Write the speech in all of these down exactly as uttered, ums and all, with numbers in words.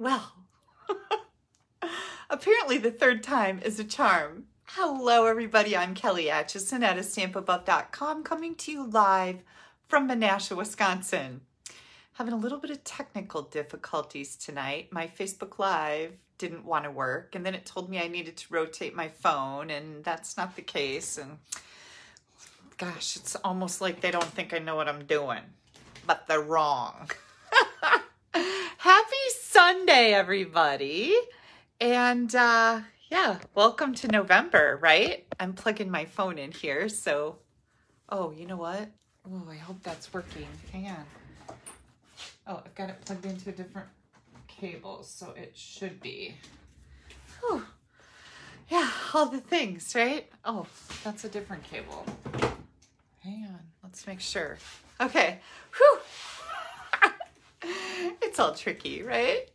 Well, apparently the third time is a charm. Hello everybody, I'm Kelly Atchison at a stamp above dot com coming to you live from Manasha, Wisconsin. Having a little bit of technical difficulties tonight. My Facebook Live didn't want to work, and then it told me I needed to rotate my phone, and that's not the case, and gosh, it's almost like they don't think I know what I'm doing, but they're wrong. Happy Sunday, everybody, and uh, yeah, welcome to November, right? I'm plugging my phone in here, so, oh, you know what? Oh, I hope that's working. Hang on. Oh, I've got it plugged into a different cable, so it should be. Whew. Yeah, all the things, right? Oh, that's a different cable. Hang on, let's make sure. Okay, whew. It's all tricky, right?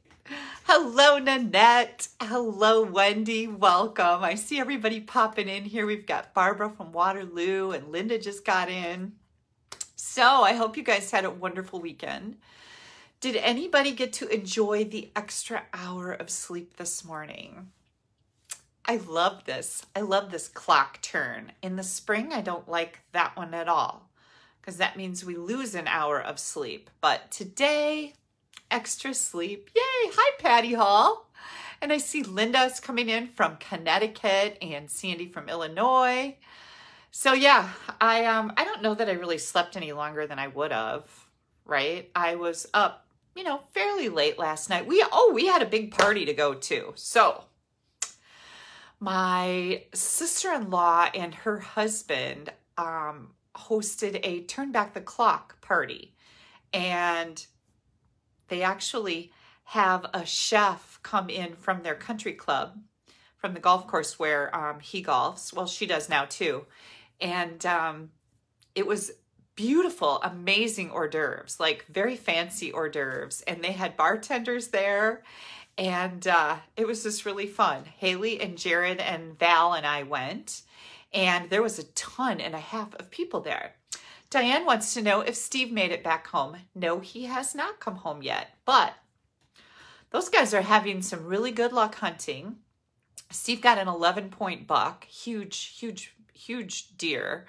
Hello, Nanette. Hello, Wendy. Welcome. I see everybody popping in here. We've got Barbara from Waterloo, and Linda just got in. So I hope you guys had a wonderful weekend. Did anybody get to enjoy the extra hour of sleep this morning? I love this. I love this clock turn. In the spring, I don't like that one at all because that means we lose an hour of sleep. But today, extra sleep. Yay! Hi, Patty Hall. And I see Linda's coming in from Connecticut and Sandy from Illinois. So yeah, I um I don't know that I really slept any longer than I would have, right? I was up, you know, fairly late last night. We oh, we had a big party to go to. So my sister-in-law and her husband um, hosted a Turn Back the Clock party. And they actually have a chef come in from their country club, from the golf course where um, he golfs. Well, she does now too. And um, it was beautiful, amazing hors d'oeuvres, like very fancy hors d'oeuvres. And they had bartenders there. And uh, it was just really fun. Haley and Jared and Val and I went, and there was a ton and a half of people there. Diane wants to know if Steve made it back home. No, he has not come home yet, but those guys are having some really good luck hunting. Steve got an eleven point buck, huge, huge, huge deer.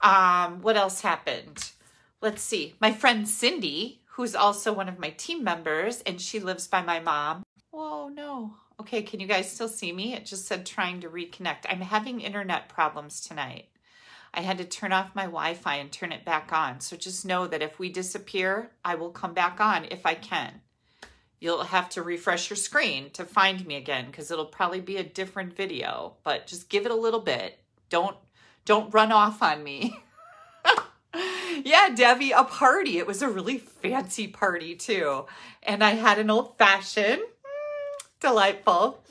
Um, what else happened? Let's see. My friend Cindy, who's also one of my team members, and she lives by my mom. Whoa, no. Okay, can you guys still see me? It just said trying to reconnect. I'm having internet problems tonight. I had to turn off my Wi-Fi and turn it back on. So just know that if we disappear, I will come back on if I can. You'll have to refresh your screen to find me again because it'll probably be a different video, but just give it a little bit. Don't, don't run off on me. Yeah, Debbie, a party. It was a really fancy party too. And I had an old fashioned. Delightful.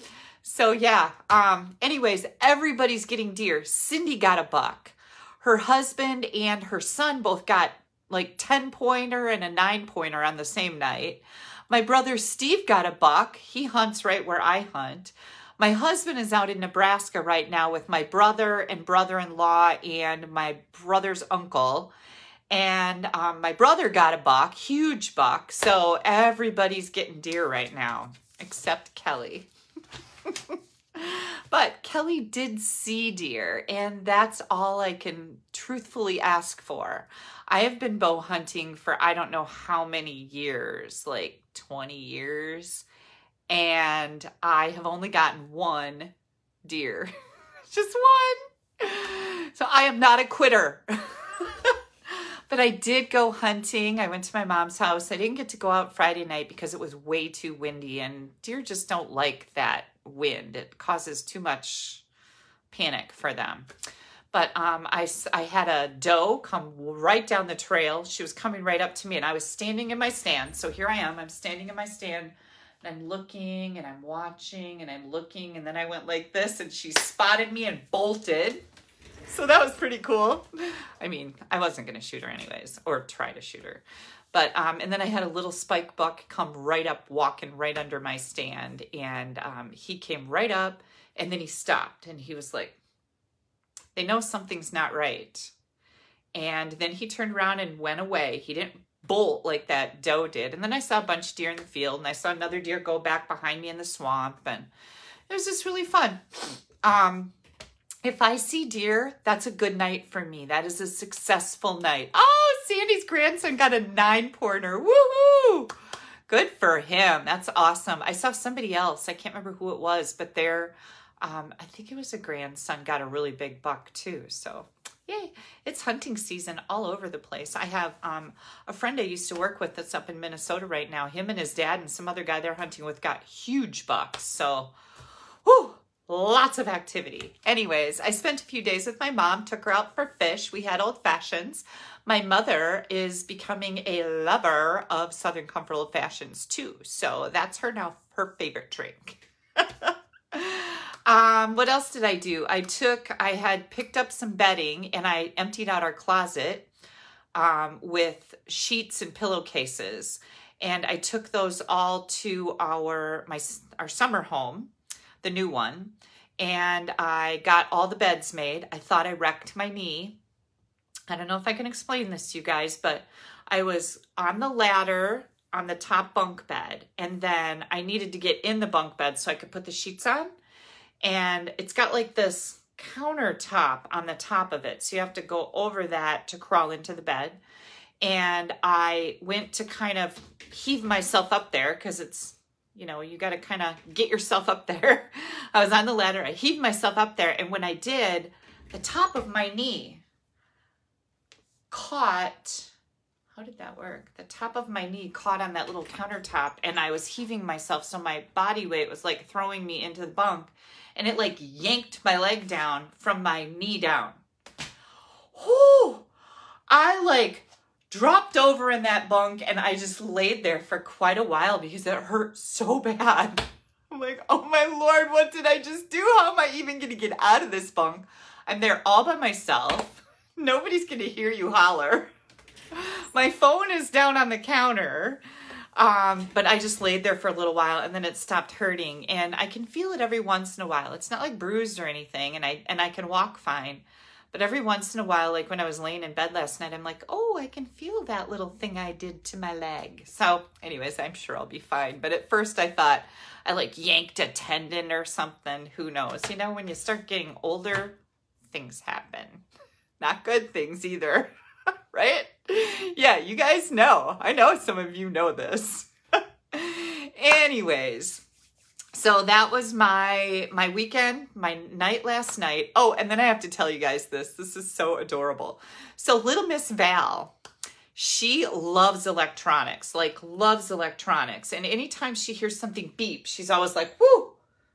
So yeah, um, anyways, everybody's getting deer. Cindy got a buck. Her husband and her son both got like ten pointer and a nine pointer on the same night. My brother Steve got a buck. He hunts right where I hunt. My husband is out in Nebraska right now with my brother and brother-in-law and my brother's uncle. And um, my brother got a buck, huge buck. So everybody's getting deer right now, except Kelly. But Kelly did see deer, and that's all I can truthfully ask for. I have been bow hunting for I don't know how many years, like twenty years. And I have only gotten one deer, just one. So I am not a quitter. But I did go hunting. I went to my mom's house. I didn't get to go out Friday night because it was way too windy, and deer just don't like that wind. It causes too much panic for them. But um, I, I had a doe come right down the trail. She was coming right up to me, and I was standing in my stand. So here I am. I'm standing in my stand, and I'm looking, and I'm watching, and I'm looking, and then I went like this, and she spotted me and bolted. So that was pretty cool. I mean, I wasn't going to shoot her anyways, or try to shoot her. But, um, and then I had a little spike buck come right up, walking right under my stand. And um, he came right up, and then he stopped. And he was like, they know something's not right. And then he turned around and went away. He didn't bolt like that doe did. And then I saw a bunch of deer in the field, and I saw another deer go back behind me in the swamp, and it was just really fun. Um, if I see deer, that's a good night for me. That is a successful night. Oh, Sandy's grandson got a nine-pointer. Woohoo! Good for him. That's awesome. I saw somebody else. I can't remember who it was, but their, um, I think it was a grandson, got a really big buck too. So yay. It's hunting season all over the place. I have um, a friend I used to work with that's up in Minnesota right now. Him and his dad and some other guy they're hunting with got huge bucks. So whew, lots of activity. Anyways, I spent a few days with my mom, took her out for fish. We had old fashions. My mother is becoming a lover of Southern Comfort old fashions too. So that's her now, her favorite drink. Um, what else did I do? I took, I had picked up some bedding and I emptied out our closet, um, with sheets and pillowcases. And I took those all to our, my, our summer home, the new one. And I got all the beds made. I thought I wrecked my knee. I don't know if I can explain this to you guys, but I was on the ladder on the top bunk bed, and then I needed to get in the bunk bed so I could put the sheets on. And it's got like this countertop on the top of it. So you have to go over that to crawl into the bed. And I went to kind of heave myself up there because it's, you know, you got to kind of get yourself up there. I was on the ladder. I heaved myself up there. And when I did, the top of my knee caught, how did that work? The top of my knee caught on that little countertop, and I was heaving myself. So my body weight was like throwing me into the bunk, and it like yanked my leg down from my knee down. Whew! I like dropped over in that bunk, and I just laid there for quite a while because it hurt so bad. I'm like, oh my Lord, what did I just do? How am I even going to get out of this bunk? I'm there all by myself. Nobody's going to hear you holler. My phone is down on the counter. Um, but I just laid there for a little while, and then it stopped hurting, and I can feel it every once in a while. It's not like bruised or anything, and I, and I can walk fine. But every once in a while, like when I was laying in bed last night, I'm like, oh, I can feel that little thing I did to my leg. So anyways, I'm sure I'll be fine. But at first I thought I like yanked a tendon or something. Who knows? You know, when you start getting older, things happen. Not good things either, right? Yeah, you guys know. I know some of you know this. Anyways, so that was my my weekend, my night last night. Oh, and then I have to tell you guys this. This is so adorable. So little Miss Val, she loves electronics, like loves electronics. And anytime she hears something beep, she's always like, woo,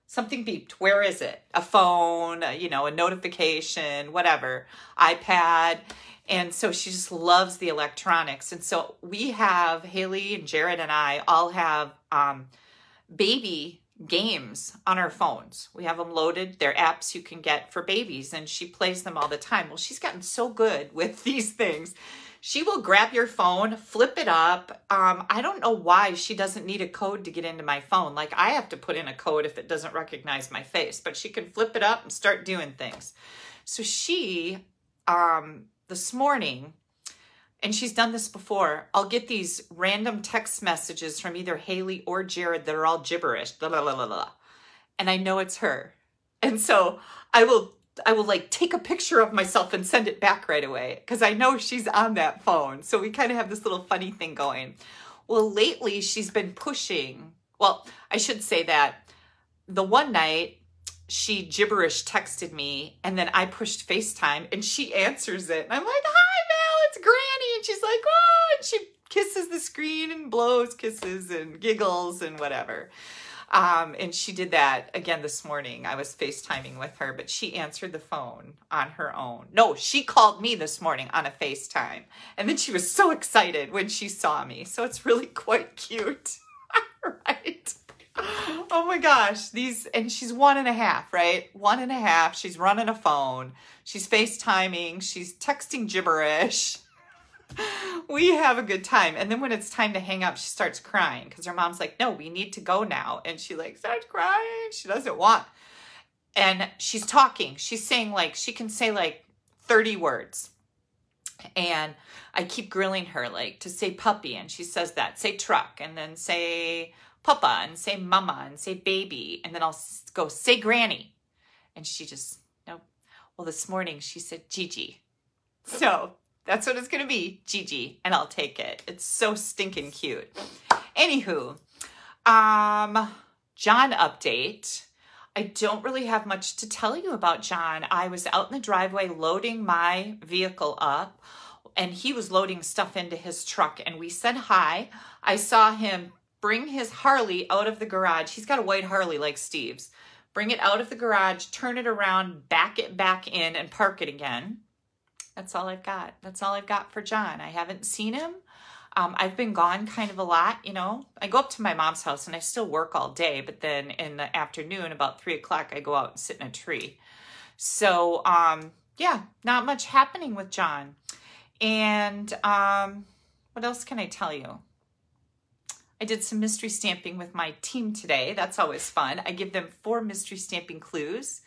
something beeped. Where is it? A phone, you know, a notification, whatever, iPad. And so she just loves the electronics. And so we have, Haley and Jared and I all have um, baby games on our phones. We have them loaded. They're apps you can get for babies, and she plays them all the time. Well, she's gotten so good with these things. She will grab your phone, flip it up. Um, I don't know why she doesn't need a code to get into my phone. Like, I have to put in a code if it doesn't recognize my face, but she can flip it up and start doing things. So she, um, this morning, and she's done this before, I'll get these random text messages from either Haley or Jared that are all gibberish, blah, blah, blah, blah, blah. And I know it's her. And so I will I will like take a picture of myself and send it back right away because I know she's on that phone. So we kind of have this little funny thing going. Well, lately she's been pushing. Well, I should say that the one night she gibberish texted me, and then I pushed FaceTime and she answers it. And I'm like, hi Val, it's Granny. And she's like, oh, and she kisses the screen and blows kisses and giggles and whatever. Um, and she did that again this morning. I was FaceTiming with her, but she answered the phone on her own. No, she called me this morning on a FaceTime. And then she was so excited when she saw me. So it's really quite cute, right? Oh my gosh. These, and she's one and a half, right? One and a half. She's running a phone. She's FaceTiming. She's texting gibberish. We have a good time. And then when it's time to hang up, she starts crying because her mom's like, no, we need to go now. And she like starts crying. She doesn't want. And she's talking. She's saying like, she can say like thirty words. And I keep grilling her, like, to say puppy, and she says that. Say truck, and then say papa, and say mama, and say baby. And then I'll go, say granny. And she just, nope. Well, this morning she said Gigi. So that's what it's going to be, Gigi. And I'll take it. It's so stinking cute. Anywho, um, John update. I don't really have much to tell you about John. I was out in the driveway loading my vehicle up, and he was loading stuff into his truck, and we said hi. I saw him bring his Harley out of the garage. He's got a white Harley like Steve's. Bring it out of the garage, turn it around, back it back in, and park it again. That's all I've got. That's all I've got for John. I haven't seen him. Um, I've been gone kind of a lot, you know. I go up to my mom's house and I still work all day, but then in the afternoon, about three o'clock, I go out and sit in a tree. So, um, yeah, not much happening with John. And um, what else can I tell you? I did some mystery stamping with my team today. That's always fun. I give them four mystery stamping clues.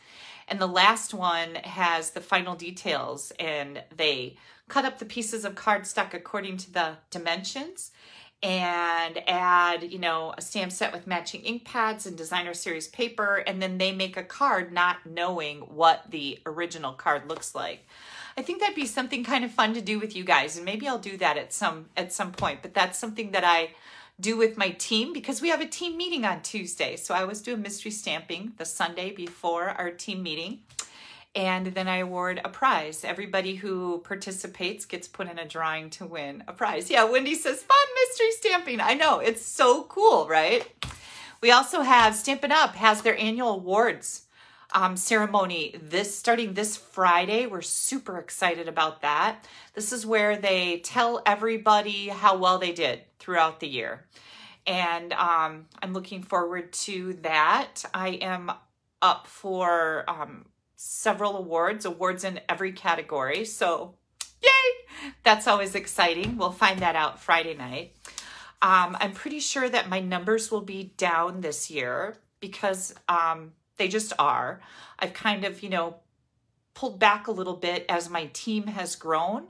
And the last one has the final details, and they cut up the pieces of cardstock according to the dimensions and add, you know, a stamp set with matching ink pads and designer series paper. And then they make a card not knowing what the original card looks like. I think that'd be something kind of fun to do with you guys. And maybe I'll do that at some, at some point, but that's something that I do with my team because we have a team meeting on Tuesday. So I always do a mystery stamping the Sunday before our team meeting. And then I award a prize. Everybody who participates gets put in a drawing to win a prize. Yeah, Wendy says, fun mystery stamping. I know, it's so cool, right? We also have Stampin' Up! Has their annual awards um, ceremony this starting this Friday. We're super excited about that. This is where they tell everybody how well they did throughout the year. And um, I'm looking forward to that. I am up for... Um, several awards, awards in every category. So yay, that's always exciting. We'll find that out Friday night. Um, I'm pretty sure that my numbers will be down this year because um, they just are. I've kind of, you know, pulled back a little bit as my team has grown.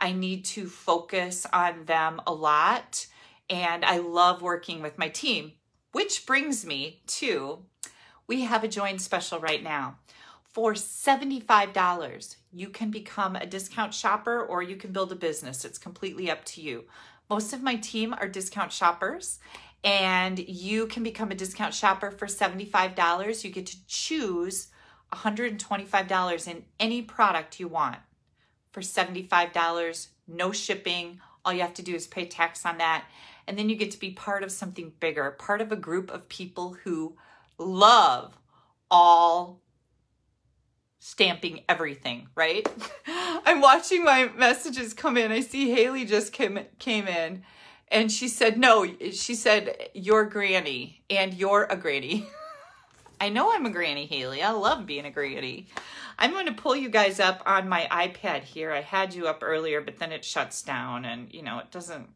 I need to focus on them a lot. And I love working with my team, which brings me to, we have a join special right now. For seventy-five dollars, you can become a discount shopper or you can build a business. It's completely up to you. Most of my team are discount shoppers, and you can become a discount shopper for seventy-five dollars. You get to choose one hundred twenty-five dollars in any product you want. For seventy-five dollars, no shipping. All you have to do is pay tax on that. And then you get to be part of something bigger, part of a group of people who love all stamping everything, right? I'm watching my messages come in. I see Haley just came, came in and she said, no, she said, you're granny and you're a granny. I know I'm a granny, Haley. I love being a granny. I'm going to pull you guys up on my iPad here. I had you up earlier, but then it shuts down and, you know, it doesn't,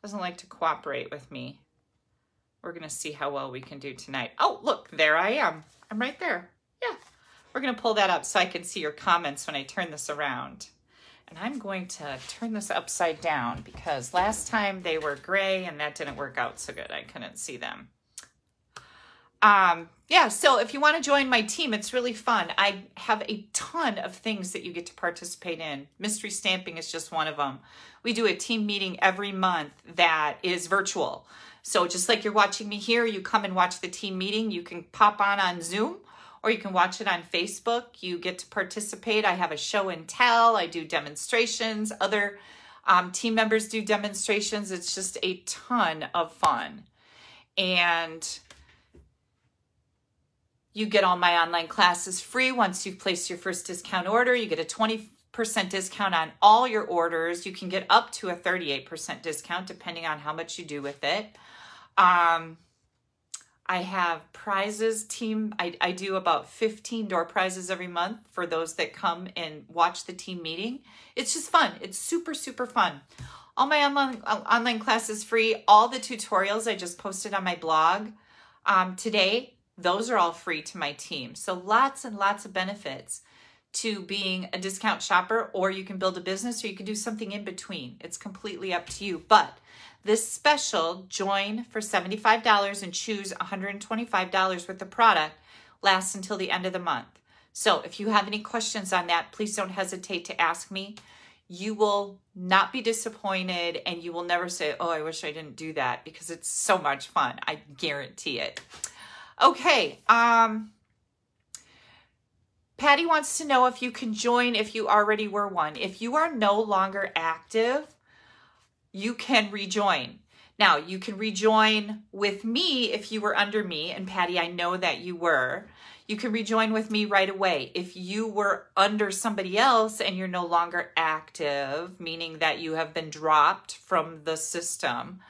doesn't like to cooperate with me. We're going to see how well we can do tonight. Oh, look, there I am. I'm right there. Yeah. We're going to pull that up so I can see your comments when I turn this around. And I'm going to turn this upside down because last time they were gray and that didn't work out so good. I couldn't see them. Um, yeah, so if you want to join my team, it's really fun. I have a ton of things that you get to participate in. Mystery stamping is just one of them. We do a team meeting every month that is virtual. So just like you're watching me here, you come and watch the team meeting. You can pop on on Zoom, or you can watch it on Facebook. You get to participate. I have a show and tell. I do demonstrations. Other um, team members do demonstrations. It's just a ton of fun. And you get all my online classes free. Once you've placed your first discount order, you get a twenty percent discount on all your orders. You can get up to a thirty-eight percent discount depending on how much you do with it. Um, I have prizes team. I, I do about fifteen door prizes every month for those that come and watch the team meeting. It's just fun. It's super, super fun. All my online, online classes free. All the tutorials I just posted on my blog um, today, those are all free to my team. So lots and lots of benefits. to being a discount shopper, or you can build a business, or you can do something in between. It's completely up to you. But this special, join for seventy-five dollars and choose one hundred twenty-five dollars worth of product, lasts until the end of the month. So if you have any questions on that, please don't hesitate to ask me. You will not be disappointed, and you will never say, oh, I wish I didn't do that, because it's so much fun. I guarantee it. Okay. Um, Patty wants to know if you can join if you already were one. If you are no longer active, you can rejoin. Now, you can rejoin with me if you were under me, and Patty, I know that you were. You can rejoin with me right away. If you were under somebody else and you're no longer active, meaning that you have been dropped from the system,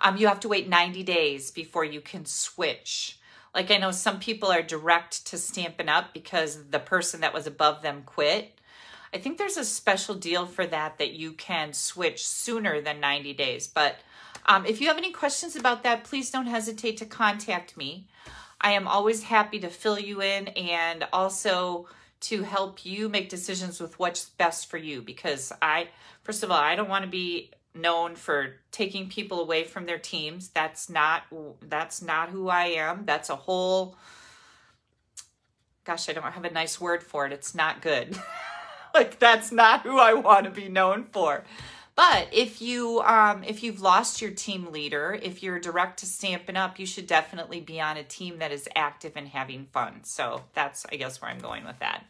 um, you have to wait ninety days before you can switch. Like, I know some people are direct to Stampin' Up! Because the person that was above them quit. I think there's a special deal for that, that you can switch sooner than ninety days. But um, if you have any questions about that, please don't hesitate to contact me. I am always happy to fill you in, and also to help you make decisions with what's best for you. Because I, first of all, I don't want to be known for taking people away from their teams. That's not, that's not who I am. That's a whole, gosh, I don't have a nice word for it. It's not good. Like, that's not who I want to be known for. But if you, um, if you've lost your team leader, if you're direct to Stampin' Up!, you should definitely be on a team that is active and having fun. So that's, I guess, where I'm going with that.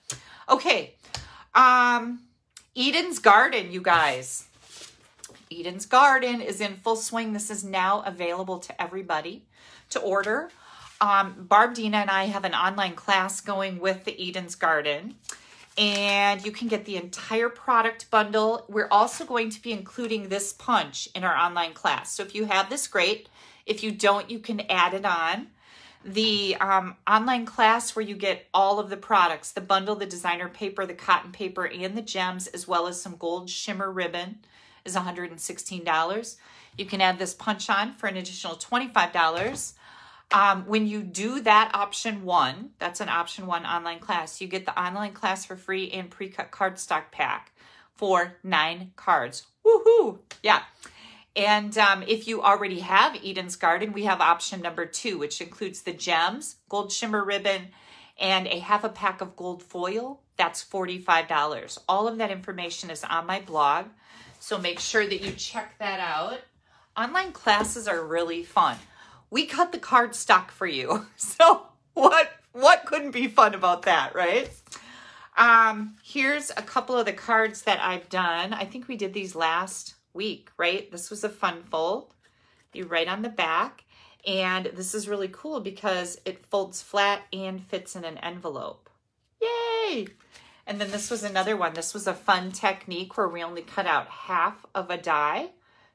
Okay. Um, Eden's Garden, you guys. Eden's Garden is in full swing. This is now available to everybody to order. Um, Barb, Dina, and I have an online class going with the Eden's Garden, and you can get the entire product bundle. We're also going to be including this punch in our online class. So if you have this, great. If you don't, you can add it on. The um, online class where you get all of the products, the bundle, the designer paper, the cotton paper, and the gems, as well as some gold shimmer ribbon, is one hundred sixteen dollars. You can add this punch on for an additional twenty-five dollars. Um, when you do that option one, that's an option one online class, you get the online class for free and pre-cut cardstock pack for nine cards. Woohoo! Yeah. And um, if you already have Eden's Garden, we have option number two, which includes the gems, gold shimmer ribbon, and a half a pack of gold foil. That's forty-five dollars. All of that information is on my blog. So make sure that you check that out. Online classes are really fun. We cut the cardstock for you. So what, what couldn't be fun about that, right? Um, here's a couple of the cards that I've done. I think we did these last week, right? This was a fun fold. You write on the back. And this is really cool because it folds flat and fits in an envelope. Yay! And then this was another one. This was a fun technique where we only cut out half of a die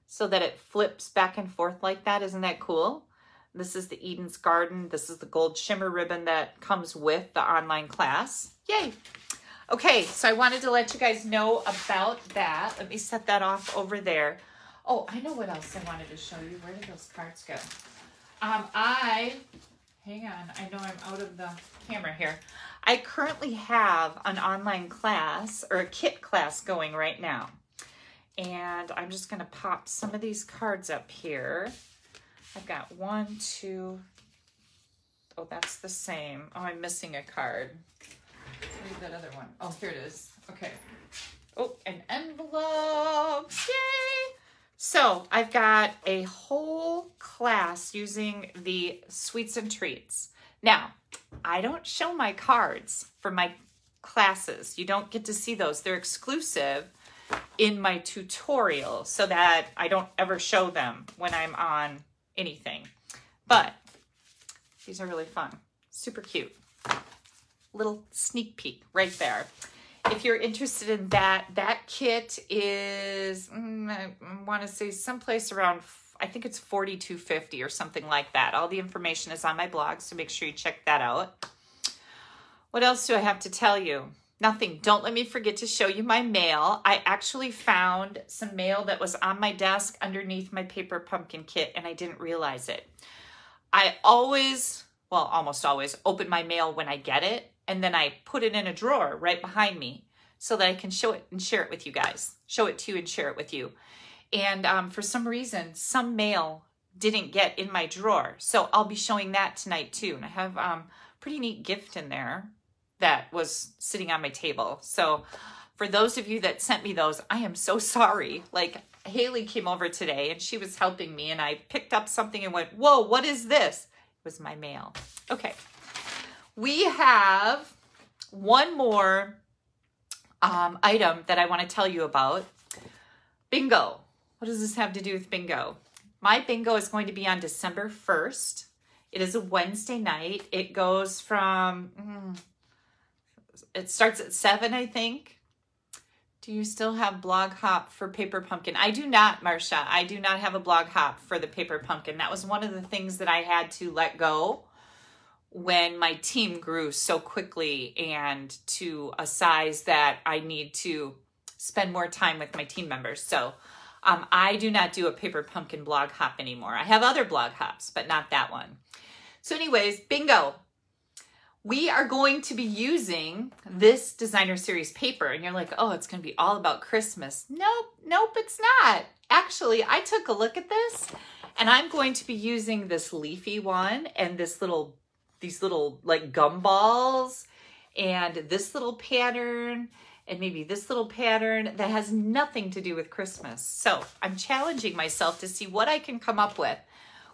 so that it flips back and forth like that. Isn't that cool? This is the Eden's Garden. This is the gold shimmer ribbon that comes with the online class. Yay. Okay, so I wanted to let you guys know about that. Let me set that off over there. Oh, I know what else I wanted to show you. Where did those cards go? Um, I, hang on, I know I'm out of the camera here. I currently have an online class or a kit class going right now. And I'm just going to pop some of these cards up here. I've got one, two, oh, that's the same. Oh, I'm missing a card. Where's that other one? Oh, here it is. Okay. Oh, an envelope. Yay! So I've got a whole class using the sweets and treats. Now, I don't show my cards for my classes. You don't get to see those. They're exclusive in my tutorial, so that I don't ever show them when I'm on anything. But these are really fun. Super cute. Little sneak peek right there. If you're interested in that, that kit is, mm, I want to say someplace around, I think it's forty-two fifty or something like that. All the information is on my blog, so make sure you check that out. What else do I have to tell you? Nothing. Don't let me forget to show you my mail. I actually found some mail that was on my desk underneath my Paper Pumpkin kit, and I didn't realize it. I always, well, almost always, open my mail when I get it. and then I put it in a drawer right behind me so that I can show it and share it with you guys. Show it to you and share it with you. And um, for some reason, some mail didn't get in my drawer. So I'll be showing that tonight too. And I have um, pretty neat gift in there that was sitting on my table. So for those of you that sent me those, I am so sorry. Like Haley came over today and she was helping me and I picked up something and went, whoa, what is this? It was my mail. Okay. We have one more um, item that I want to tell you about. Bingo. What does this have to do with bingo? My bingo is going to be on December first. It is a Wednesday night. It goes from, mm, it starts at seven, I think. Do you still have blog hop for Paper Pumpkin? I do not, Marsha. I do not have a blog hop for the Paper Pumpkin. That was one of the things that I had to let go when my team grew so quickly and to a size that I need to spend more time with my team members. So um, I do not do a Paper Pumpkin blog hop anymore. I have other blog hops, but not that one. So anyways, bingo. We are going to be using this designer series paper. And you're like, oh, it's going to be all about Christmas. Nope, nope, it's not. Actually, I took a look at this and I'm going to be using this leafy one and this little, these little like gumballs and this little pattern and maybe this little pattern that has nothing to do with Christmas. So I'm challenging myself to see what I can come up with.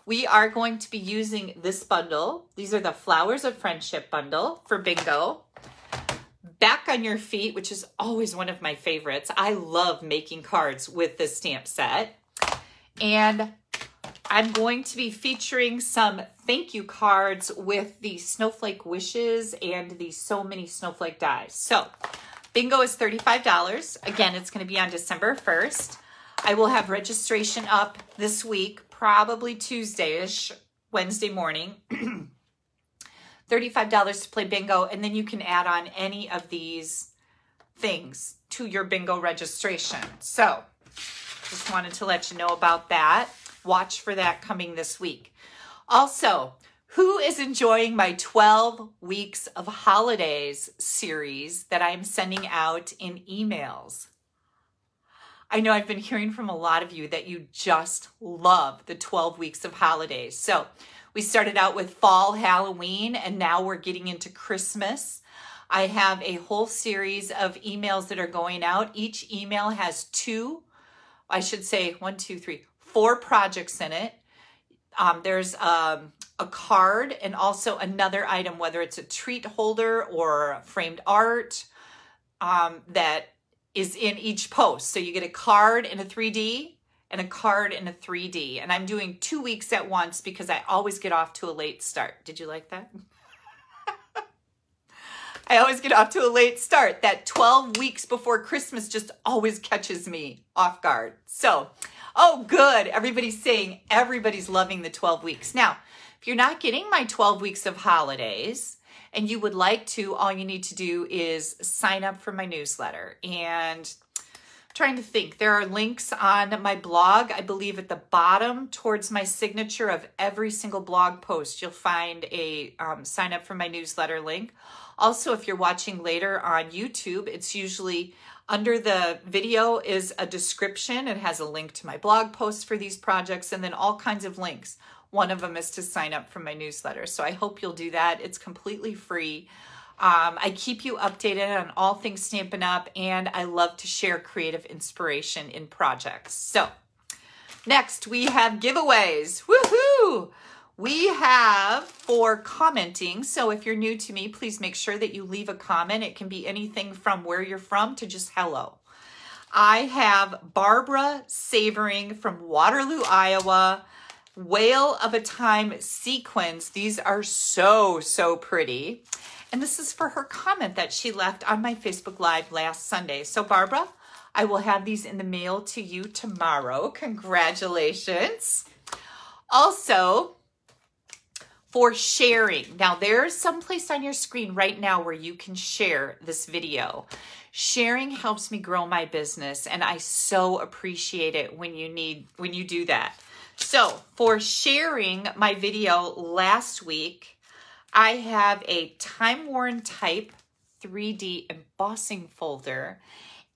We are going to be using this bundle. These are the Flowers of Friendship bundle for bingo. Back on Your Feet, which is always one of my favorites. I love making cards with this stamp set. And I'm going to be featuring some thank you cards with the Snowflake Wishes and the So Many Snowflake Dies. So bingo is thirty-five dollars. Again, it's going to be on December first. I will have registration up this week, probably Tuesday-ish, Wednesday morning. thirty-five dollars to play bingo, and then you can add on any of these things to your bingo registration. So just wanted to let you know about that. Watch for that coming this week. Also, who is enjoying my twelve weeks of holidays series that I'm sending out in emails? I know I've been hearing from a lot of you that you just love the twelve weeks of holidays. So we started out with fall Halloween, and now we're getting into Christmas. I have a whole series of emails that are going out. Each email has two, I should say one, two, three, four projects in it. Um, there's um, a card and also another item, whether it's a treat holder or framed art um, that is in each post. So you get a card in a three D and a card in a three D. And I'm doing two weeks at once because I always get off to a late start. Did you like that? I always get off to a late start. That twelve weeks before Christmas just always catches me off guard. So, oh, good. Everybody's saying everybody's loving the twelve weeks. Now, if you're not getting my twelve weeks of holidays, and you would like to, all you need to do is sign up for my newsletter. And I'm trying to think. There are links on my blog, I believe at the bottom towards my signature of every single blog post. You'll find a um, sign up for my newsletter link. Also, if you're watching later on YouTube, it's usually under the video is a description. It has a link to my blog post for these projects and then all kinds of links. One of them is to sign up for my newsletter. So I hope you'll do that. It's completely free. Um, I keep you updated on all things Stampin' Up! And I love to share creative inspiration in projects. So next we have giveaways. Woohoo! We have for commenting. So if you're new to me, please make sure that you leave a comment. It can be anything from where you're from to just hello. I have Barbara Savoring from Waterloo, Iowa. Whale of a Time sequins. These are so, so pretty. And this is for her comment that she left on my Facebook Live last Sunday. So Barbara, I will have these in the mail to you tomorrow. Congratulations. Also, for sharing. Now there's some place on your screen right now where you can share this video. Sharing helps me grow my business and I so appreciate it when you need, when you do that. So for sharing my video last week, I have a time-worn type three D embossing folder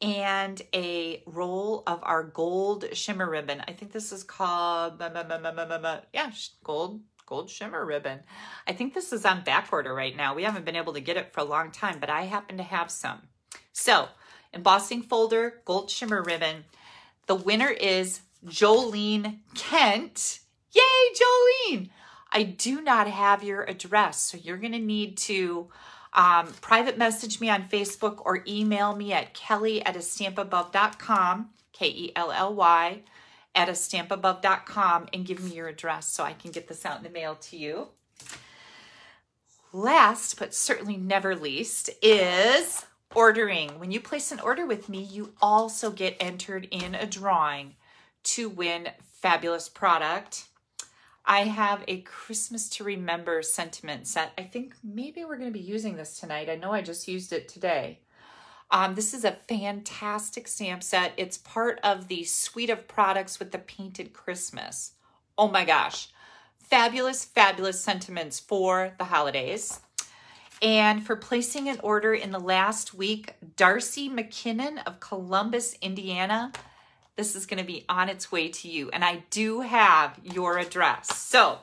and a roll of our gold shimmer ribbon. I think this is called, yeah, gold, gold shimmer ribbon. I think this is on back order right now. We haven't been able to get it for a long time, but I happen to have some. So embossing folder, gold shimmer ribbon. The winner is Jolene Kent. Yay, Jolene! I do not have your address, so you're gonna need to um, private message me on Facebook or email me at kelly at a stamp above dot com, K E L L Y, at a stamp above dot com, and give me your address so I can get this out in the mail to you. Last, but certainly never least, is ordering. When you place an order with me, you also get entered in a drawing to win fabulous product. I have a Christmas to Remember sentiment set. I think maybe we're going to be using this tonight. I know I just used it today. Um, this is a fantastic stamp set. It's part of the suite of products with the Painted Christmas. Oh my gosh. Fabulous, fabulous sentiments for the holidays. And for placing an order in the last week, Darcy McKinnon of Columbus, Indiana. This is going to be on its way to you. And I do have your address. So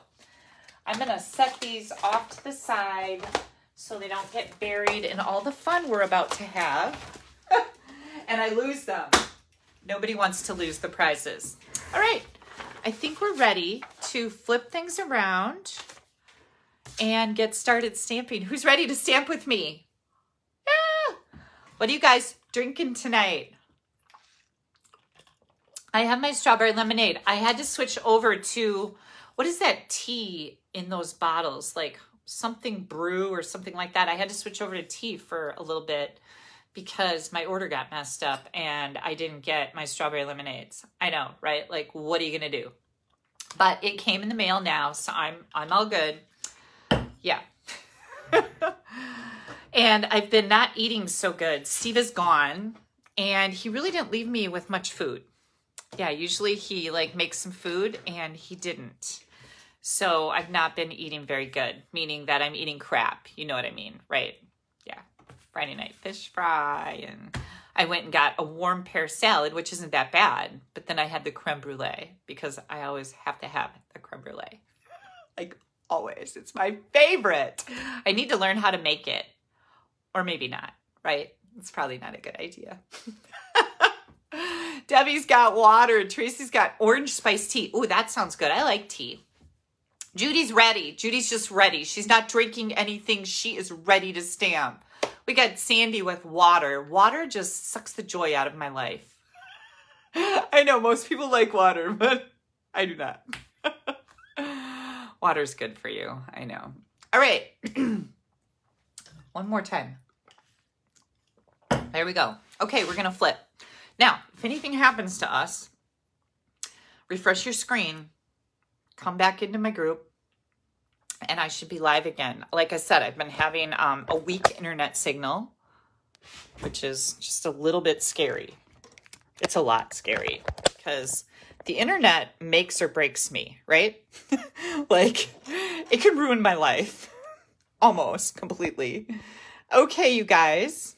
I'm going to set these off to the side so they don't get buried in all the fun we're about to have. And I lose them. Nobody wants to lose the prizes. All right. I think we're ready to flip things around and get started stamping. Who's ready to stamp with me? Ah! What are you guys drinking tonight? I have my strawberry lemonade. I had to switch over to, what is that tea in those bottles? Like something brew or something like that. I had to switch over to tea for a little bit because my order got messed up and I didn't get my strawberry lemonades. I know, right? Like, what are you going to do? But it came in the mail now, so I'm, I'm all good. Yeah. And I've been not eating so good. Steve is gone and he really didn't leave me with much food. Yeah, usually he like makes some food and he didn't. So I've not been eating very good, meaning that I'm eating crap. You know what I mean, right? Yeah, Friday night fish fry. And I went and got a warm pear salad, which isn't that bad. But then I had the creme brulee because I always have to have the creme brulee. Like always, it's my favorite. I need to learn how to make it, or maybe not, right? It's probably not a good idea. Debbie's got water. Tracy's got orange spice tea. Ooh, that sounds good. I like tea. Judy's ready. Judy's just ready. She's not drinking anything. She is ready to stamp. We got Sandy with water. Water just sucks the joy out of my life. I know most people like water, but I do not. Water's good for you. I know. All right. One more time. There we go. Okay, we're going to flip. Now, if anything happens to us, refresh your screen, come back into my group, and I should be live again. Like I said, I've been having um, a weak internet signal, which is just a little bit scary. It's a lot scary because the internet makes or breaks me, right? Like, it can ruin my life almost completely. Okay, you guys.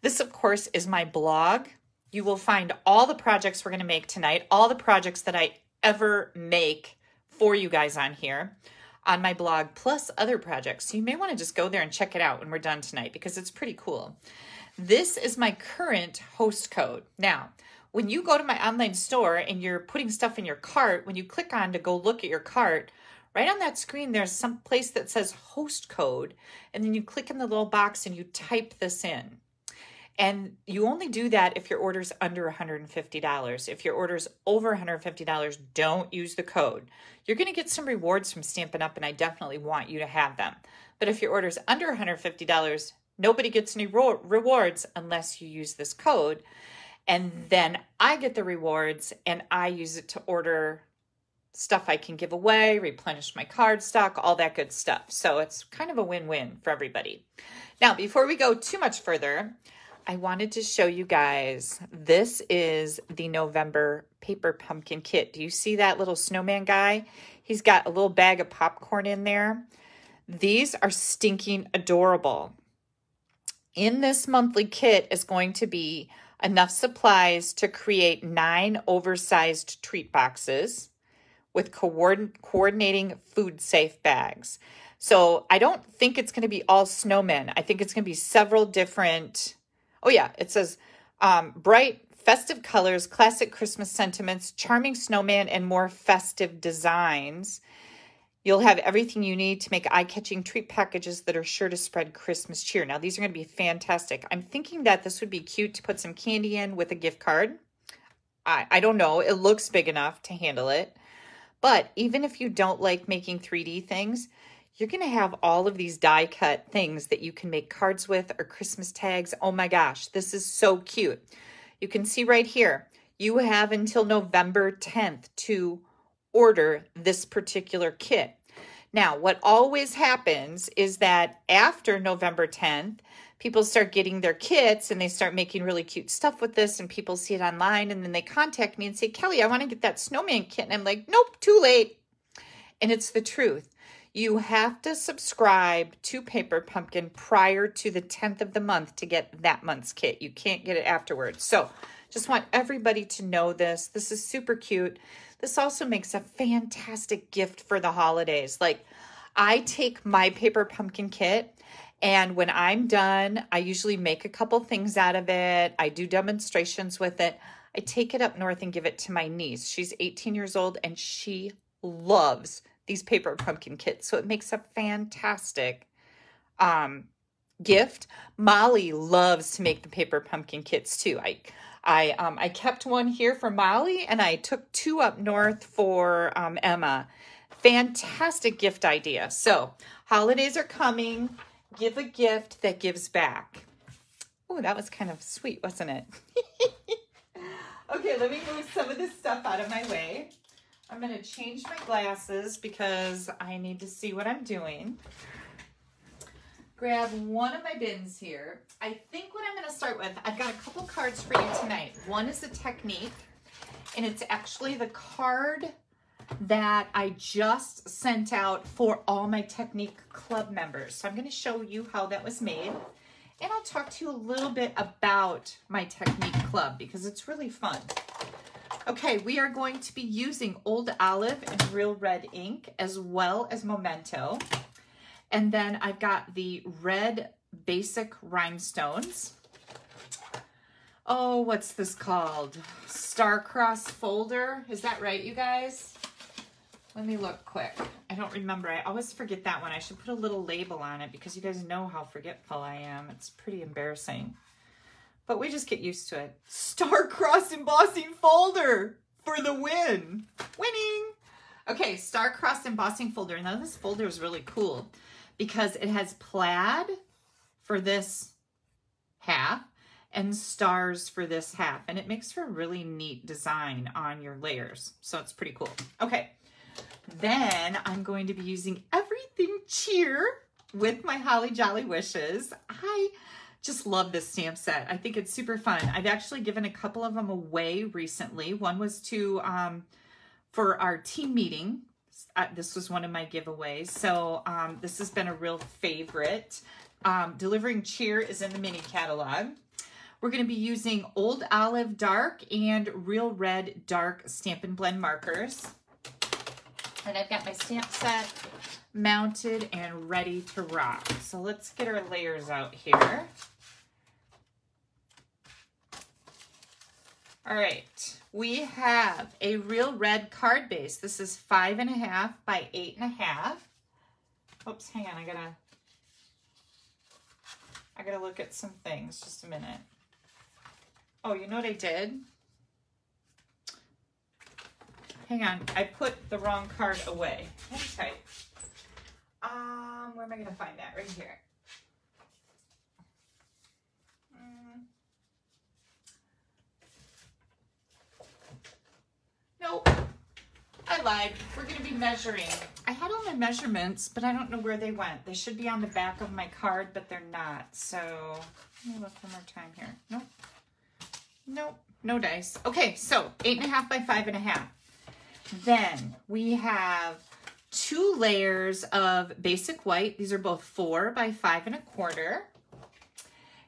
This, of course, is my blog. You will find all the projects we're going to make tonight, all the projects that I ever make for you guys on here, on my blog, plus other projects. So you may want to just go there and check it out when we're done tonight because it's pretty cool. This is my current host code. Now, when you go to my online store and you're putting stuff in your cart, when you click on to go look at your cart, right on that screen, there's some place that says host code, and then you click in the little box and you type this in. And you only do that if your order's under one hundred fifty dollars. If your order's over one hundred fifty dollars, don't use the code. You're going to get some rewards from Stampin' Up! And I definitely want you to have them. But if your order's under one hundred fifty dollars, nobody gets any rewards unless you use this code. And then I get the rewards and I use it to order stuff I can give away, replenish my card stock, all that good stuff. So it's kind of a win-win for everybody. Now, before we go too much further, I wanted to show you guys, this is the November Paper Pumpkin kit. Do you see that little snowman guy? He's got a little bag of popcorn in there. These are stinking adorable. In this monthly kit is going to be enough supplies to create nine oversized treat boxes with coordinating food-safe bags. So I don't think it's going to be all snowmen. I think it's going to be several different... Oh, yeah, it says um, bright, festive colors, classic Christmas sentiments, charming snowman, and more festive designs. You'll have everything you need to make eye-catching treat packages that are sure to spread Christmas cheer. Now, these are going to be fantastic. I'm thinking that this would be cute to put some candy in with a gift card. I, I don't know. It looks big enough to handle it. But even if you don't like making three D things, you're going to have all of these die-cut things that you can make cards with or Christmas tags. Oh my gosh, this is so cute. You can see right here, you have until November tenth to order this particular kit. Now, what always happens is that after November tenth, people start getting their kits and they start making really cute stuff with this, and people see it online, and then they contact me and say, Kelly, I want to get that snowman kit. And I'm like, nope, too late. And it's the truth. You have to subscribe to Paper Pumpkin prior to the tenth of the month to get that month's kit. You can't get it afterwards. So just want everybody to know this. This is super cute. This also makes a fantastic gift for the holidays. Like, I take my Paper Pumpkin kit, and when I'm done, I usually make a couple things out of it. I do demonstrations with it. I take it up north and give it to my niece. She's eighteen years old, and she loves these Paper Pumpkin kits. So it makes a fantastic um, gift. Molly loves to make the Paper Pumpkin kits too. I I, um, I kept one here for Molly, and I took two up north for um, Emma. Fantastic gift idea. So holidays are coming. Give a gift that gives back. Oh, that was kind of sweet, wasn't it? Okay, let me move some of this stuff out of my way. I'm going to change my glasses because I need to see what I'm doing. Grab one of my bins here. I think what I'm going to start with, I've got a couple cards for you tonight. One is a technique, and it's actually the card that I just sent out for all my Technique Club members. So I'm going to show you how that was made, and I'll talk to you a little bit about my Technique Club because it's really fun. Okay, we are going to be using Old Olive and Real Red ink as well as Memento. And then I've got the red basic rhinestones. Oh, what's this called? Star Crossed folder. Is that right, you guys? Let me look quick. I don't remember. I always forget that one. I should put a little label on it because you guys know how forgetful I am. It's pretty embarrassing. But we just get used to it. Star-crossed embossing folder for the win. Winning. Okay, star-crossed embossing folder. Now this folder is really cool because it has plaid for this half and stars for this half. And it makes for a really neat design on your layers. So it's pretty cool. Okay, then I'm going to be using Everything Cheer with my Holly Jolly Wishes. I... Just love this stamp set. I think it's super fun. I've actually given a couple of them away recently. One was to, um, for our team meeting. Uh, this was one of my giveaways. So um, this has been a real favorite. Um, Delivering Cheer is in the mini catalog. We're gonna be using Old Olive Dark and Real Red Dark Stampin' Blend markers. And I've got my stamp set mounted and ready to rock. So let's get our layers out here. All right, we have a Real Red card base. This is five and a half by eight and a half. Oops, hang on, I gotta, I gotta look at some things, just a minute. Oh, you know what I did? Hang on, I put the wrong card away. Hang tight. Um, where am I gonna find that? Right here. Mm. Nope, I lied. We're gonna be measuring. I had all my measurements, but I don't know where they went. They should be on the back of my card, but they're not. So let me look one more time here. Nope, nope, no dice. Okay, so eight and a half by five and a half. Then we have two layers of basic white. These are both four by five and a quarter.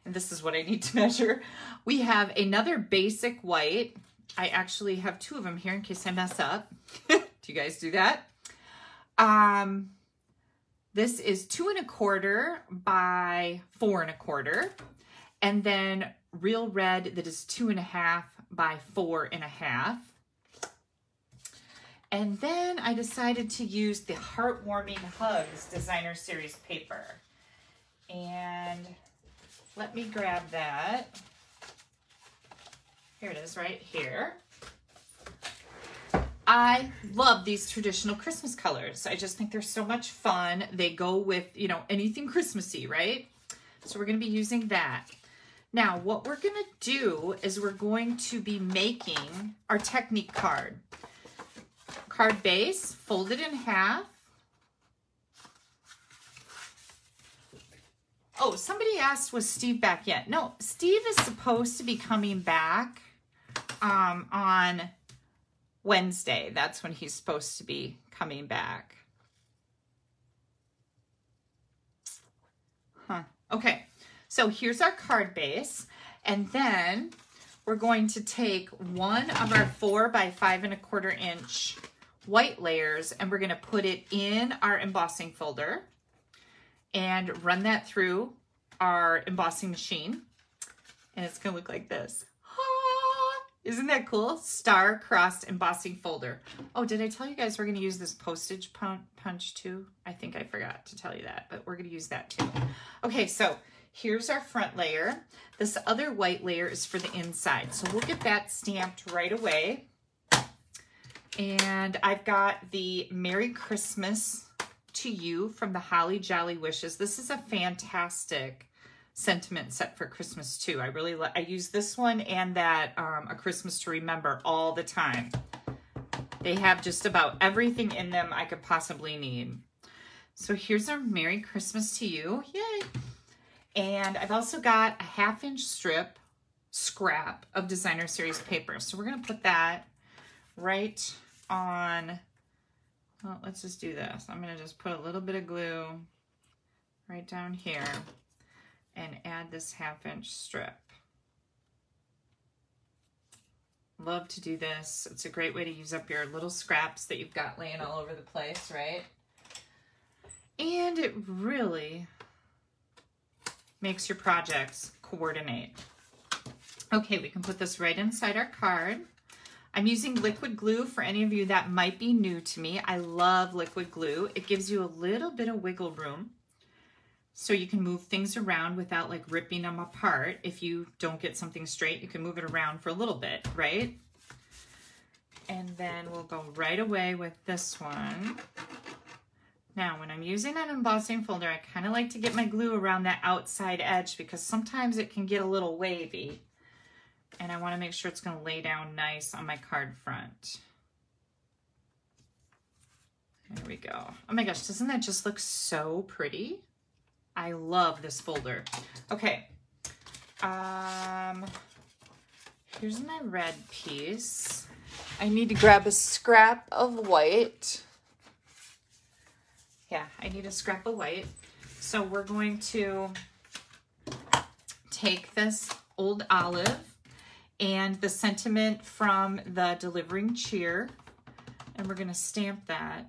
And this is what I need to measure. We have another basic white. I actually have two of them here in case I mess up. Do you guys do that? Um, this is two and a quarter by four and a quarter. And then real red that is two and a half by four and a half. And then I decided to use the Heartwarming Hugs Designer Series paper. And let me grab that. Here it is right here. I love these traditional Christmas colors. I just think they're so much fun. They go with, you know, anything Christmassy, right? So we're going to be using that. Now, what we're going to do is we're going to be making our technique card. Card base, fold it in half. Oh, somebody asked, was Steve back yet? No, Steve is supposed to be coming back um, on Wednesday. That's when he's supposed to be coming back. Huh. Okay, so here's our card base. And then we're going to take one of our four by five and a quarter inch white layers, and we're going to put it in our embossing folder and run that through our embossing machine. And it's gonna look like this. Ah, isn't that cool? Star Crossed embossing folder. Oh, did I tell you guys we're gonna use this postage punch too? I think I forgot to tell you that, but we're gonna use that too. Okay, so here's our front layer. This other white layer is for the inside. So we'll get that stamped right away. And I've got the Merry Christmas to you from the Holly Jolly Wishes. This is a fantastic sentiment set for Christmas too. I really like, I use this one and that um, A Christmas to Remember all the time. They have just about everything in them I could possibly need. So here's our Merry Christmas to you, yay. And I've also got a half inch strip scrap of Designer Series paper. So we're gonna put that right on. Well, let's just do this. I'm going to just put a little bit of glue right down here and add this half inch strip. Love to do this. It's a great way to use up your little scraps that you've got laying all over the place, right? And it really makes your projects coordinate. Okay, we can put this right inside our card. I'm using liquid glue for any of you that might be new to me. I love liquid glue. It gives you a little bit of wiggle room so you can move things around without like ripping them apart. If you don't get something straight, you can move it around for a little bit, right? And then we'll go right away with this one. Now, when I'm using an embossing folder, I kind of like to get my glue around that outside edge because sometimes it can get a little wavy. And I want to make sure it's going to lay down nice on my card front. There we go. Oh my gosh, doesn't that just look so pretty? I love this folder. Okay. Um, here's my red piece. I need to grab a scrap of white. Yeah, I need a scrap of white. So we're going to take this old olive and the sentiment from the Delivering Cheer, and we're gonna stamp that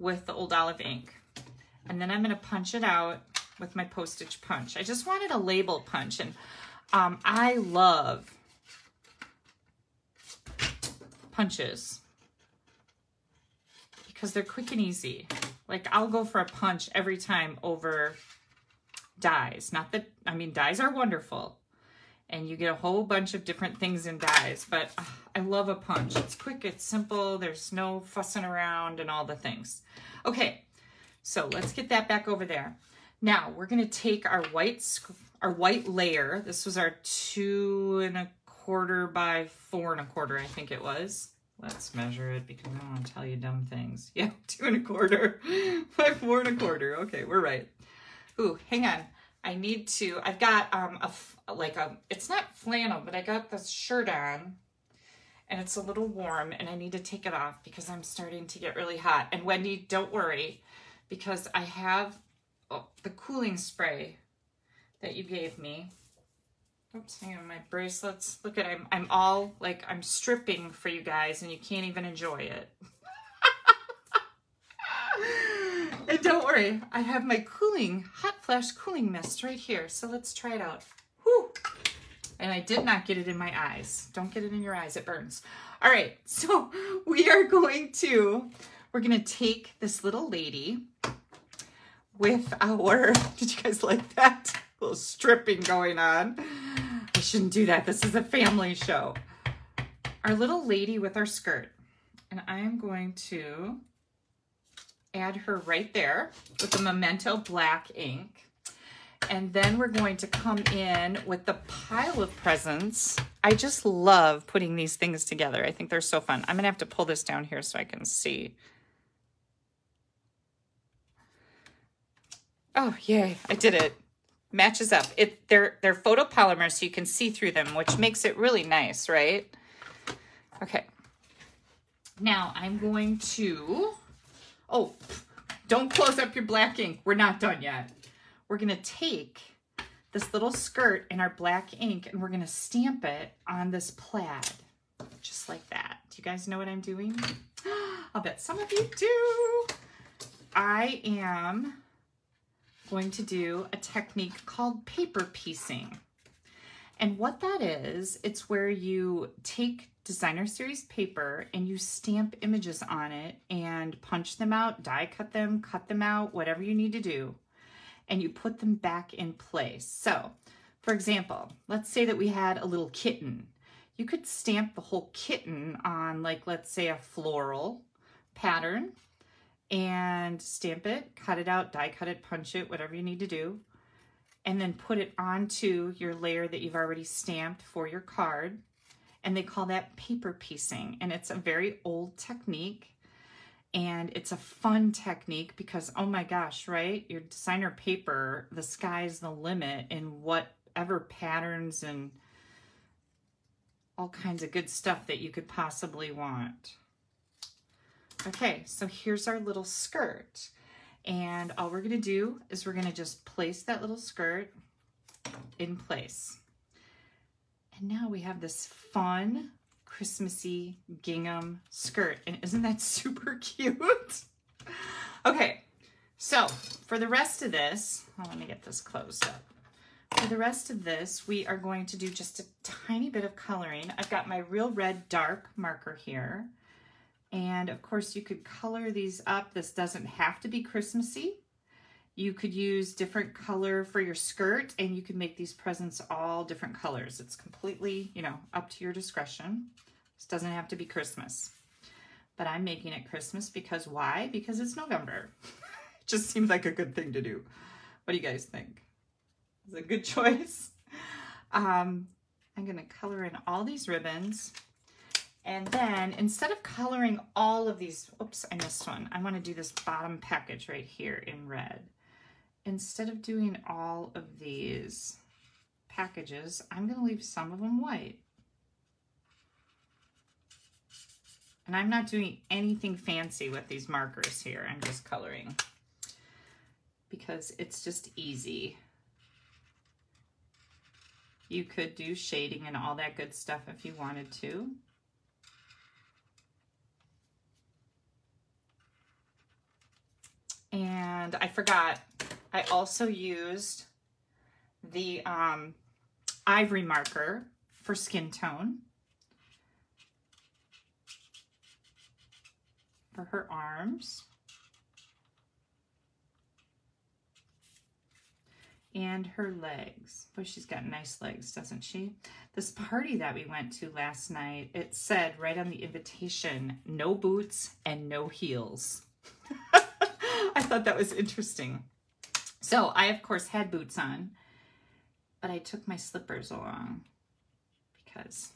with the old olive ink. And then I'm gonna punch it out with my postage punch. I just wanted a label punch, and um, I love punches because they're quick and easy. Like, I'll go for a punch every time over dies. Not that, I mean, dies are wonderful, and you get a whole bunch of different things in dies, but uh, I love a punch. It's quick, it's simple, there's no fussing around and all the things. Okay, so let's get that back over there. Now, we're gonna take our white, our white layer. This was our two and a quarter by four and a quarter, I think it was. Let's measure it because I don't wanna tell you dumb things. Yeah, two and a quarter by four and a quarter. Okay, we're right. Ooh, hang on. I need to, I've got um, a, like a, it's not flannel, but I got this shirt on and it's a little warm and I need to take it off because I'm starting to get really hot. And Wendy, don't worry, because I have oh, the cooling spray that you gave me. Oops, hang on, my bracelets. Look at, I'm, I'm all, like, I'm stripping for you guys and you can't even enjoy it. And don't worry, I have my cooling, hot flash cooling mist right here. So let's try it out. Whew. And I did not get it in my eyes. Don't get it in your eyes, it burns. All right, so we are going to, we're gonna take this little lady with our, did you guys like that? A little stripping going on. I shouldn't do that, this is a family show. Our little lady with our skirt. And I am going to add her right there with the Memento black ink. And then we're going to come in with the pile of presents. I just love putting these things together. I think they're so fun. I'm gonna have to pull this down here so I can see. Oh, yay, I did it. Matches up. It they're they're photopolymer, so you can see through them, which makes it really nice, right? Okay. Now I'm going to, oh, don't close up your black ink. We're not done yet. We're gonna take this little skirt in our black ink and we're gonna stamp it on this plaid, just like that. Do you guys know what I'm doing? I'll bet some of you do. I am going to do a technique called paper piecing. And what that is, it's where you take designer series paper and you stamp images on it and punch them out, die cut them, cut them out, whatever you need to do, and you put them back in place. So, for example, let's say that we had a little kitten. You could stamp the whole kitten on, like, let's say a floral pattern and stamp it, cut it out, die cut it, punch it, whatever you need to do, and then put it onto your layer that you've already stamped for your card. And they call that paper piecing. And it's a very old technique. And it's a fun technique because, oh my gosh, right? Your designer paper, the sky's the limit in whatever patterns and all kinds of good stuff that you could possibly want. Okay, so here's our little skirt. And all we're gonna do is we're gonna just place that little skirt in place. And now we have this fun, Christmassy gingham skirt. And isn't that super cute? Okay, so for the rest of this, well, let me get this closed up. For the rest of this, we are going to do just a tiny bit of coloring. I've got my Real Red dark marker here. And of course you could color these up. This doesn't have to be Christmassy. You could use different color for your skirt and you could make these presents all different colors. It's completely, you know, up to your discretion. This doesn't have to be Christmas. But I'm making it Christmas because why? Because it's November. It just seems like a good thing to do. What do you guys think? It's a good choice. Um, I'm gonna color in all these ribbons. And then instead of coloring all of these, oops, I missed one. I wanna do this bottom package right here in red. Instead of doing all of these packages, I'm going to leave some of them white. And I'm not doing anything fancy with these markers here. I'm just coloring because it's just easy. You could do shading and all that good stuff if you wanted to. And I forgot, I also used the um, ivory marker for skin tone for her arms and her legs. Boy, she's got nice legs, doesn't she? This party that we went to last night, it said right on the invitation, no boots and no heels. I thought that was interesting. So I, of course, had boots on, but I took my slippers along because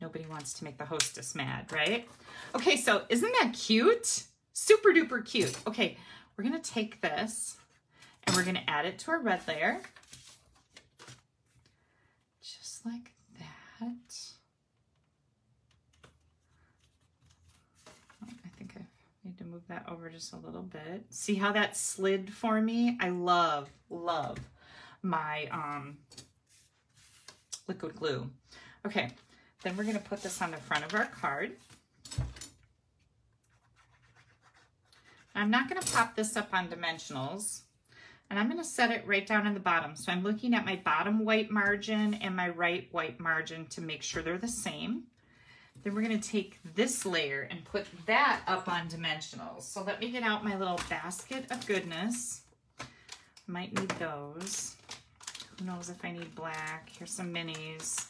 nobody wants to make the hostess mad, right? Okay, so isn't that cute? Super duper cute. Okay, we're gonna take this and we're gonna add it to our red layer. Just like that. gonna move that over just a little bit. See how that slid for me? I love, love my um, liquid glue. Okay, then we're gonna put this on the front of our card. I'm not gonna pop this up on dimensionals, and I'm gonna set it right down in the bottom. So I'm looking at my bottom white margin and my right white margin to make sure they're the same. Then we're gonna take this layer and put that up on dimensionals. So let me get out my little basket of goodness. Might need those. Who knows if I need black? Here's some minis.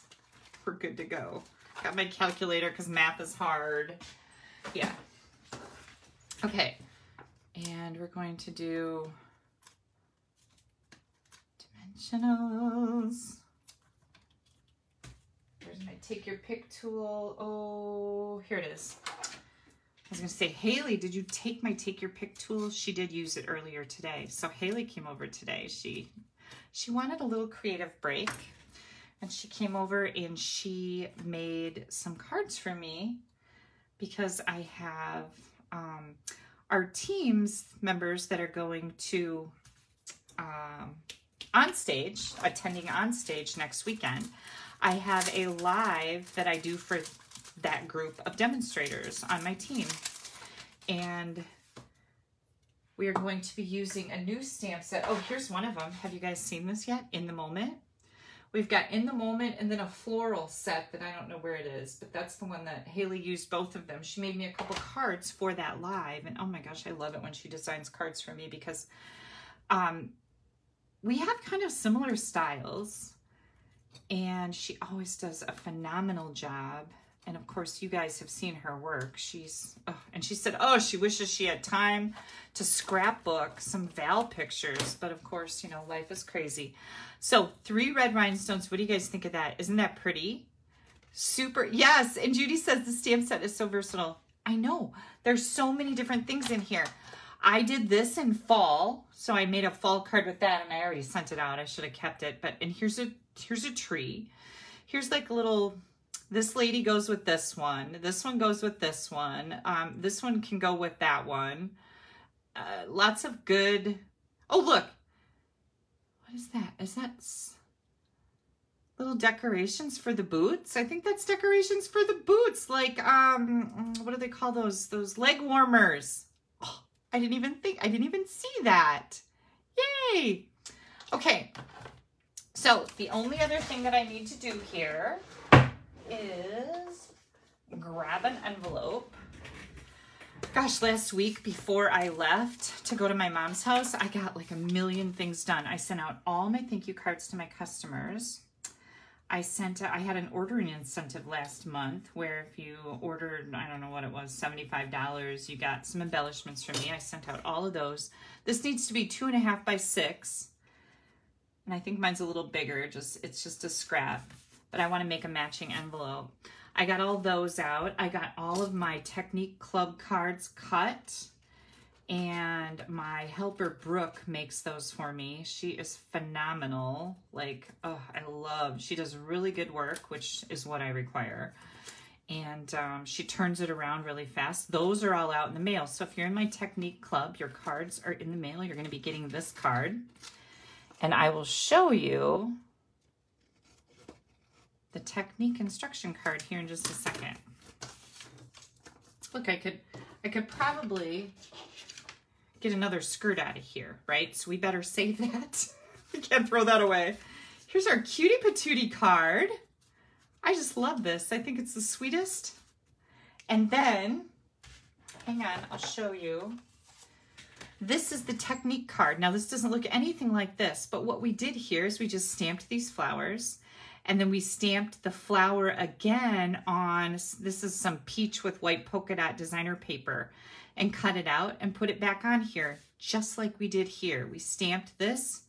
We're good to go. Got my calculator because math is hard. Yeah. Okay. And we're going to do dimensionals. Where's my take your pick tool? Oh, here it is. I was gonna say, Haley, did you take my take your pick tool? She did use it earlier today. So Haley came over today. She she wanted a little creative break, and she came over and she made some cards for me because I have um, our team's members that are going to um, on stage, attending on stage next weekend. I have a live that I do for that group of demonstrators on my team. And we are going to be using a new stamp set. Oh, here's one of them. Have you guys seen this yet? In the Moment. We've got In the Moment and then a floral set that I don't know where it is, but that's the one that Haley used both of them. She made me a couple cards for that live. And oh my gosh, I love it when she designs cards for me because um, we have kind of similar styles. And she always does a phenomenal job. And of course, you guys have seen her work. She's, oh, and she said, oh, she wishes she had time to scrapbook some Val pictures. But of course, you know, life is crazy. So three red rhinestones. What do you guys think of that? Isn't that pretty? Super. Yes. And Judy says the stamp set is so versatile. I know. There's so many different things in here. I did this in fall. So I made a fall card with that, and I already sent it out. I should have kept it. But, and here's a, here's a tree. Here's like a little, this lady goes with this one. This one goes with this one. Um, this one can go with that one. Uh, lots of good. Oh, look. What is that? Is that little decorations for the boots? I think that's decorations for the boots. Like, um, what do they call those? Those leg warmers. Oh, I didn't even think, I didn't even see that. Yay. Okay. So the only other thing that I need to do here is grab an envelope. Gosh, last week before I left to go to my mom's house, I got like a million things done. I sent out all my thank you cards to my customers. I sent, I had an ordering incentive last month where if you ordered, I don't know what it was, seventy-five dollars, you got some embellishments from me. I sent out all of those. This needs to be two and a half by six. And I think mine's a little bigger, just, it's just a scrap. But I want to make a matching envelope. I got all those out. I got all of my Technique Club cards cut, and my helper Brooke makes those for me. She is phenomenal. Like, oh, I love, she does really good work, which is what I require. And um, she turns it around really fast. Those are all out in the mail. So if you're in my Technique Club, your cards are in the mail. You're going to be getting this card, and I will show you the technique instruction card here in just a second. Look, I could, I could probably get another skirt out of here, right? So we better save that. We can't throw that away. Here's our Cutie Patootie card. I just love this. I think it's the sweetest. And then, hang on, I'll show you. This is the technique card. Now this doesn't look anything like this, but what we did here is we just stamped these flowers. And then we stamped the flower again on, this is some peach with white polka dot designer paper, and cut it out and put it back on here, just like we did here. We stamped this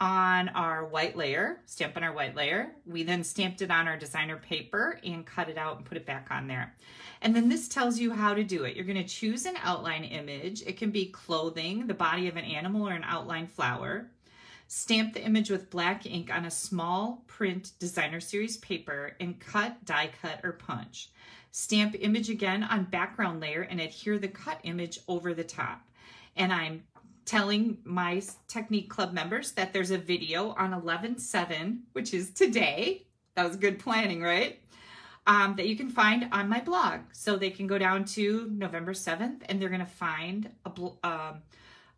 on our white layer, stamped on our white layer. We then stamped it on our designer paper and cut it out and put it back on there. And then this tells you how to do it. You're gonna choose an outline image. It can be clothing, the body of an animal, or an outline flower. Stamp the image with black ink on a small print designer series paper and cut, die cut, or punch. stamp image again on background layer and adhere the cut image over the top. And I'm telling my Technique Club members that there's a video on eleven seven, which is today. That was good planning, right? Um, that you can find on my blog. So they can go down to November seventh and they're gonna find a, um,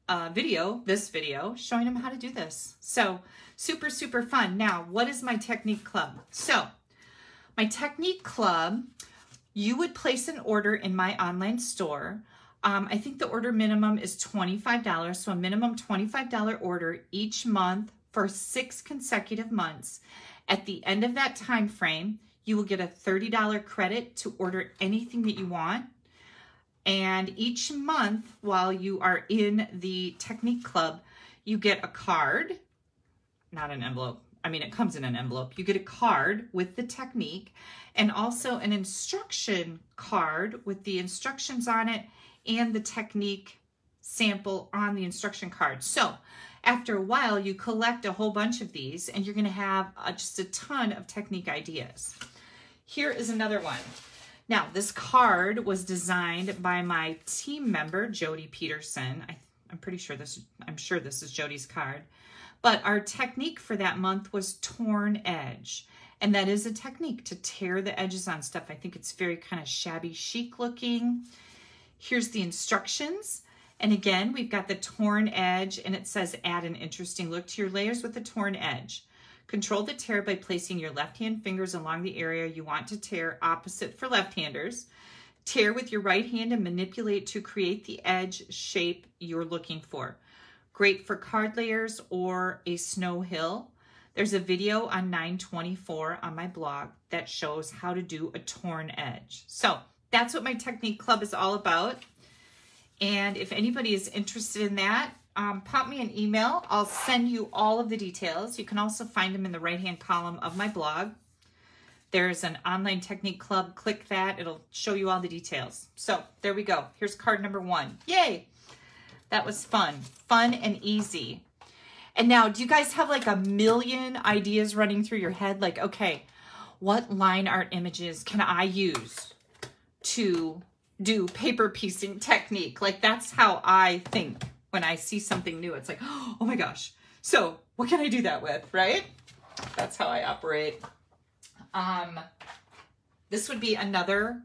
a video, this video, showing them how to do this. So super, super fun. Now, what is my Technique Club? So my Technique Club, you would place an order in my online store. Um, I think the order minimum is twenty-five dollars. So a minimum twenty-five dollar order each month for six consecutive months. At the end of that time frame, you will get a thirty dollar credit to order anything that you want. And each month while you are in the Technique Club, you get a card, not an envelope. I mean, it comes in an envelope. You get a card with the technique and also an instruction card with the instructions on it and the technique sample on the instruction card. So after a while, you collect a whole bunch of these and you're gonna have uh, just a ton of technique ideas. Here is another one. Now, this card was designed by my team member, Jody Peterson. I, I'm pretty sure this, I'm sure this is Jody's card. But our technique for that month was torn edge. And that is a technique to tear the edges on stuff. I think it's very kind of shabby chic looking. Here's the instructions. And again, we've got the torn edge and it says add an interesting look to your layers with the torn edge. Control the tear by placing your left-hand fingers along the area you want to tear, opposite for left-handers. Tear with your right hand and manipulate to create the edge shape you're looking for. Great for card layers or a snow hill. There's a video on nine twenty-four on my blog that shows how to do a torn edge. So that's what my Technique Club is all about. And if anybody is interested in that, um, pop me an email. I'll send you all of the details. You can also find them in the right-hand column of my blog. There's an online Technique Club. Click that. It'll show you all the details. So there we go. Here's card number one. Yay! That was fun. Fun and easy. And now, do you guys have like a million ideas running through your head? Like, okay, what line art images can I use to do paper piecing technique? Like, that's how I think when I see something new. It's like, oh my gosh, so what can I do that with, right? That's how I operate. Um, this would be another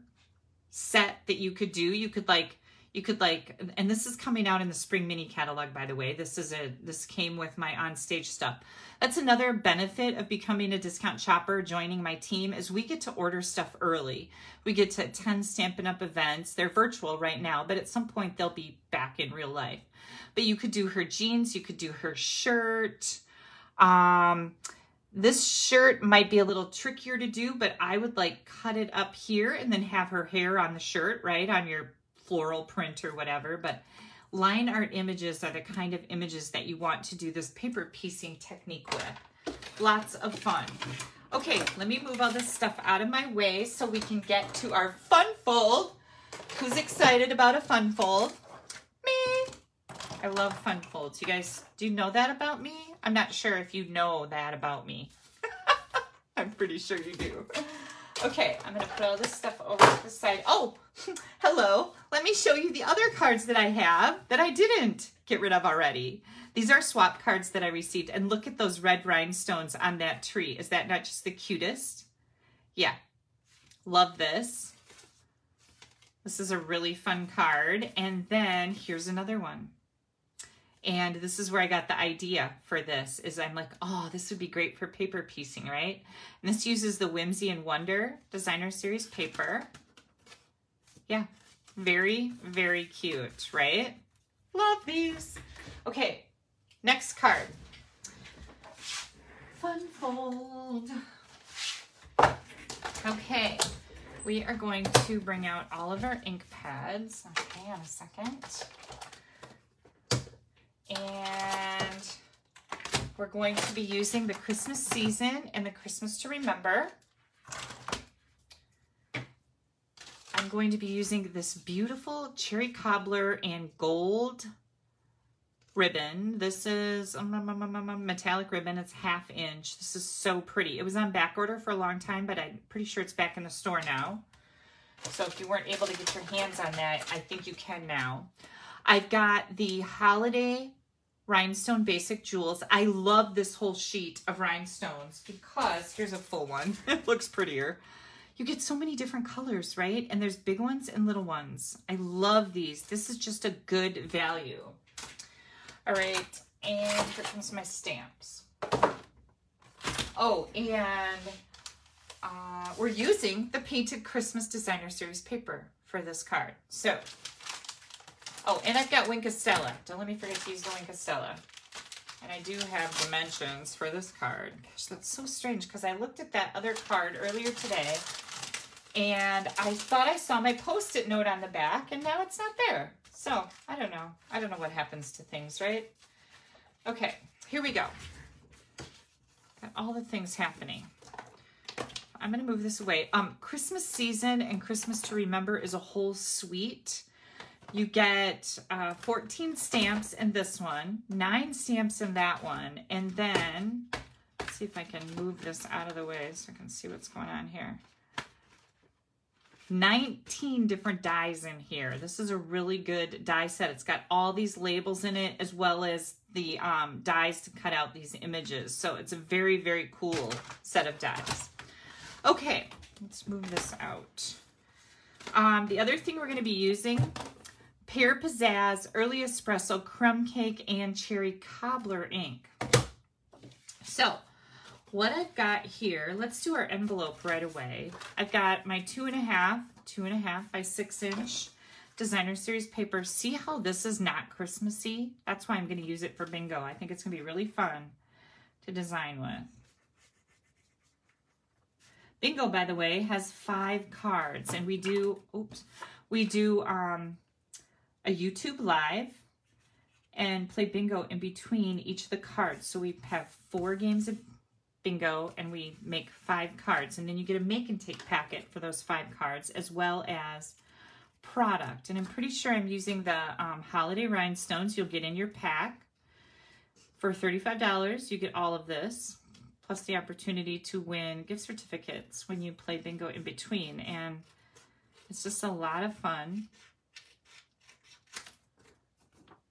set that you could do. You could like, you could like, and this is coming out in the spring mini catalog, by the way. This is a, this came with my on-stage stuff. That's another benefit of becoming a discount shopper, joining my team, is we get to order stuff early. We get to attend Stampin' Up! Events. They're virtual right now, but at some point they'll be back in real life. But you could do her jeans, you could do her shirt. Um, this shirt might be a little trickier to do, but I would like cut it up here and then have her hair on the shirt, right? On your floral print or whatever. But line art images are the kind of images that you want to do this paper piecing technique with. Lots of fun. Okay, let me move all this stuff out of my way so we can get to our fun fold. Who's excited about a fun fold? Me. I love fun folds. You guys, do you know that about me? I'm not sure if you know that about me. I'm pretty sure you do. Okay, I'm gonna put all this stuff over to the side. Oh, hello. Let me show you the other cards that I have that I didn't get rid of already. These are swap cards that I received. And look at those red rhinestones on that tree. Is that not just the cutest? Yeah, love this. This is a really fun card. And then here's another one. And this is where I got the idea for this, is I'm like, oh, this would be great for paper piecing, right? And this uses the Whimsy and Wonder Designer Series paper. Yeah, very, very cute, right? Love these. Okay, next card. Fun fold. Okay, we are going to bring out all of our ink pads. Okay, on a second. And we're going to be using the Christmas Season and the Christmas to Remember. I'm going to be using this beautiful cherry cobbler and gold ribbon. This is um, metallic ribbon. It's half inch. This is so pretty. It was on back order for a long time, but I'm pretty sure it's back in the store now. So if you weren't able to get your hands on that, I think you can now. I've got the Holiday Rhinestone Basic Jewels. I love this whole sheet of rhinestones because, here's a full one, it looks prettier. You get so many different colors, right? And there's big ones and little ones. I love these. This is just a good value. All right, and here comes my stamps. Oh, and uh, we're using the Painted Christmas Designer Series paper for this card. So, oh, and I've got Winkostella. Don't let me forget to use the Winkostella. And I do have dimensions for this card. Gosh, that's so strange because I looked at that other card earlier today and I thought I saw my Post-it note on the back and now it's not there. So, I don't know. I don't know what happens to things, right? Okay, here we go. Got all the things happening. I'm going to move this away. Um, Christmas Season and Christmas to Remember is a whole suite. You get uh, fourteen stamps in this one, nine stamps in that one, and then, let's see if I can move this out of the way so I can see what's going on here. nineteen different dies in here. This is a really good die set. It's got all these labels in it as well as the um, dies to cut out these images. So it's a very, very cool set of dies. Okay, let's move this out. Um, the other thing we're going to be using... Pear Pizzazz, Early Espresso, Crumb Cake, and Cherry Cobbler ink. So, what I've got here, let's do our envelope right away. I've got my two and a half, two and a half by six inch Designer Series paper. See how this is not Christmassy? That's why I'm going to use it for bingo. I think it's going to be really fun to design with. Bingo, by the way, has five cards, and we do, oops, we do, um, a YouTube Live and play bingo in between each of the cards. So we have four games of bingo and we make five cards. And then you get a make and take packet for those five cards as well as product. And I'm pretty sure I'm using the um, Holiday Rhinestones. You'll get in your pack for thirty-five dollars. You get all of this plus the opportunity to win gift certificates when you play bingo in between. And it's just a lot of fun.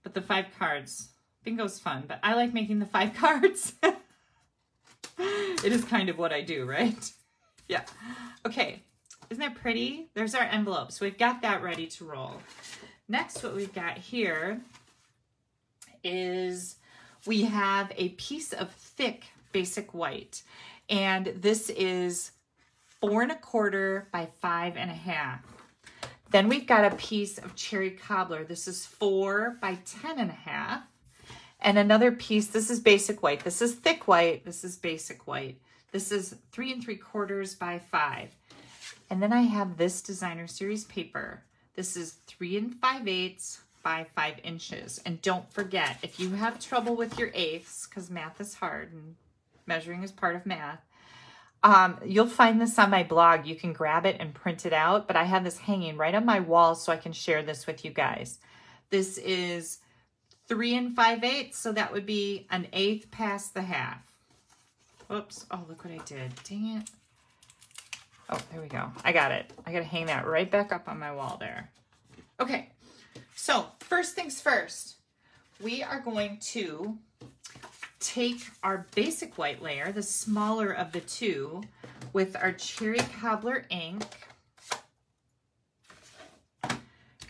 But the five cards, bingo's fun, but I like making the five cards. It is kind of what I do, right? Yeah. Okay. Isn't that pretty? There's our envelope. So we've got that ready to roll. Next, what we've got here is we have a piece of thick basic white. And this is four and a quarter by five and a half. Then we've got a piece of cherry cobbler. This is four by ten and a half. And another piece, this is basic white. This is thick white. This is basic white. This is three and three quarters by five. And then I have this Designer Series paper. This is three and five eighths by five inches. And don't forget, if you have trouble with your eighths, because math is hard and measuring is part of math, Um, you'll find this on my blog. You can grab it and print it out, but I have this hanging right on my wall so I can share this with you guys. This is three and five eighths, so that would be an eighth past the half. Oops. Oh, look what I did. Dang it. Oh, there we go. I got it. I got to hang that right back up on my wall there. Okay. So first things first, we are going to take our basic white layer, the smaller of the two, with our cherry cobbler ink,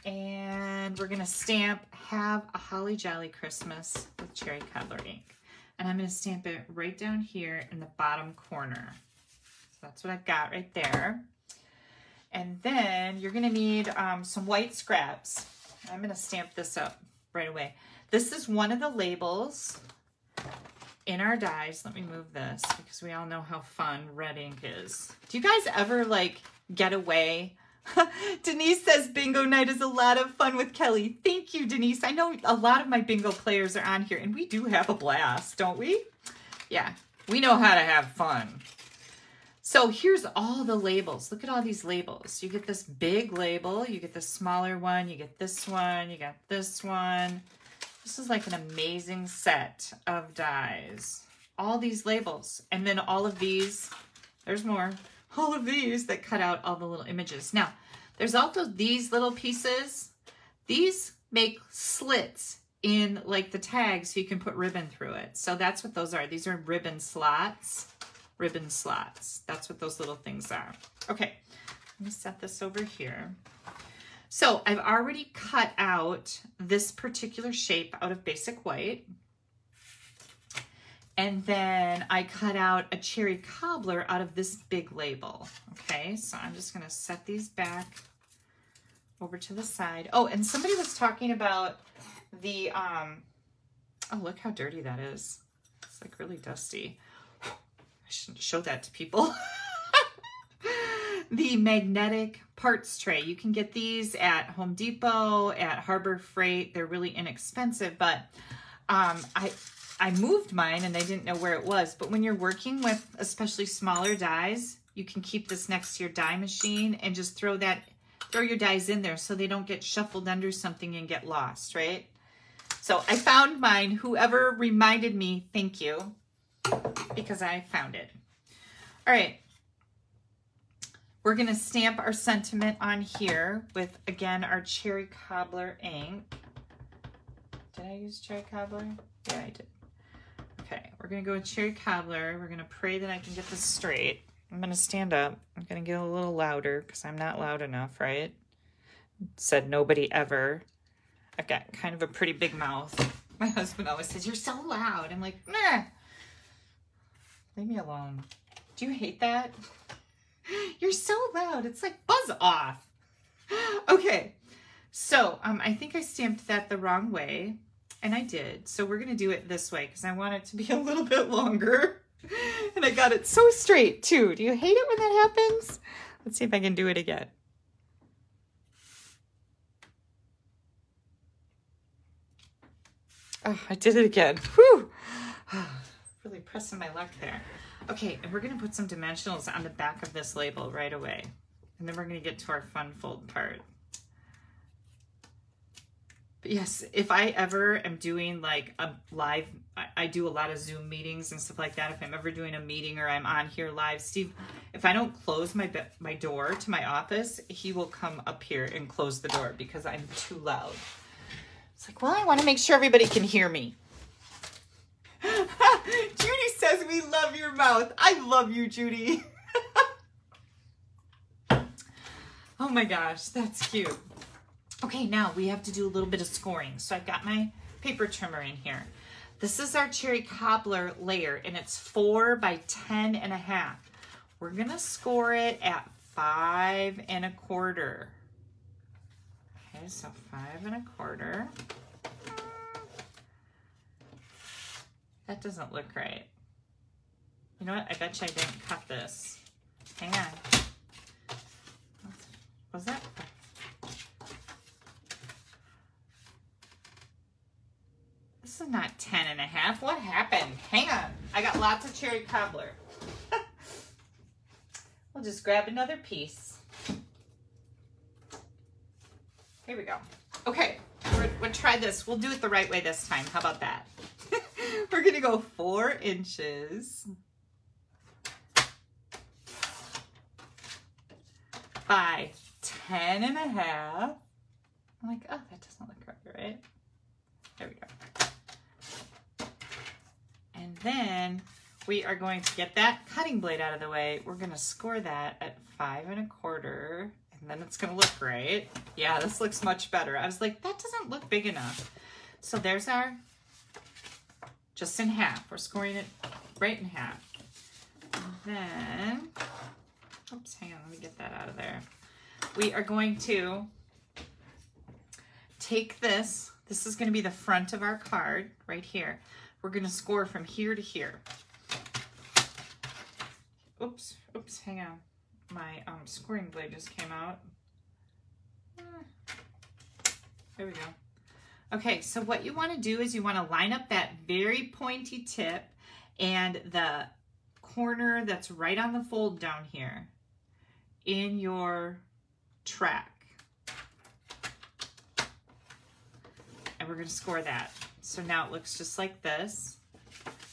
and we're going to stamp Have a Holly Jolly Christmas with cherry cobbler ink. And I'm going to stamp it right down here in the bottom corner. So that's what I've got right there. And then you're going to need um, some white scraps. I'm going to stamp this up right away. This is one of the labels in our dies. Let me move this because we all know how fun red ink is. Do you guys ever like get away? Denise says bingo night is a lot of fun with Kelly. Thank you, Denise. I know a lot of my bingo players are on here and we do have a blast, don't we? Yeah, we know how to have fun. So here's all the labels. Look at all these labels. You get this big label, you get the smaller one, you get this one, you got this one. This is like an amazing set of dies. All these labels, and then all of these, there's more, all of these that cut out all the little images. Now, There's also these little pieces. These make slits in like the tag so you can put ribbon through it. So that's what those are. These are ribbon slots. Ribbon slots. That's what those little things are. Okay, let me set this over here. So I've already cut out this particular shape out of basic white. And then I cut out a cherry cobbler out of this big label. Okay, so I'm just gonna set these back over to the side. Oh, and somebody was talking about the, um, oh, look how dirty that is. It's like really dusty. I shouldn't show that to people. The magnetic parts tray. You can get these at Home Depot, at Harbor Freight. They're really inexpensive, but um, I, I moved mine and I didn't know where it was. But when you're working with especially smaller dies, you can keep this next to your die machine and just throw that throw your dies in there so they don't get shuffled under something and get lost, right? So I found mine. Whoever reminded me, thank you, because I found it. All right. We're going to stamp our sentiment on here with, again, our cherry cobbler ink. Did I use cherry cobbler? Yeah, I did. Okay, we're going to go with cherry cobbler. We're going to pray that I can get this straight. I'm going to stand up. I'm going to get a little louder because I'm not loud enough, right? Said nobody ever. I've got kind of a pretty big mouth. My husband always says, you're so loud. I'm like, nah. Leave me alone. Do you hate that? You're so loud. It's like, buzz off. Okay. So um, I think I stamped that the wrong way. And I did. So we're going to do it this way because I want it to be a little bit longer. And I got it so straight, too. Do you hate it when that happens? Let's see if I can do it again. Oh, I did it again. Whew. Really pressing my luck there. Okay, and we're going to put some dimensionals on the back of this label right away. And then we're going to get to our fun fold part. But yes, if I ever am doing like a live, I do a lot of Zoom meetings and stuff like that. If I'm ever doing a meeting or I'm on here live, Steve, if I don't close my my door to my office, he will come up here and close the door because I'm too loud. It's like, well, I want to make sure everybody can hear me. Judy says we love your mouth. I love you, Judy. Oh my gosh, that's cute. Okay, now we have to do a little bit of scoring. So I've got my paper trimmer in here. This is our cherry cobbler layer and it's four by ten and a half. We're gonna score it at five and a quarter. Okay, so five and a quarter. That doesn't look right. You know what, I bet you I didn't cut this. Hang on. Was that? This is not ten and a half. What happened? Hang on. I got lots of cherry cobbler. We'll just grab another piece. Here we go. Okay. We're, we'll try this. We'll do it the right way this time. How about that? We're going to go four inches by ten and a half. I'm like, oh, that doesn't look right, right? There we go. And then we are going to get that cutting blade out of the way. We're going to score that at five and a quarter, and then it's going to look right. Yeah, this looks much better. I was like, that doesn't look big enough. So there's our just in half. We're scoring it right in half. And then, oops, hang on, let me get that out of there. We are going to take this. This is going to be the front of our card right here. We're going to score from here to here. Oops, oops, hang on. My um, scoring blade just came out. There we go. Okay, so what you want to do is you want to line up that very pointy tip and the corner that's right on the fold down here in your track. And we're going to score that. So now it looks just like this,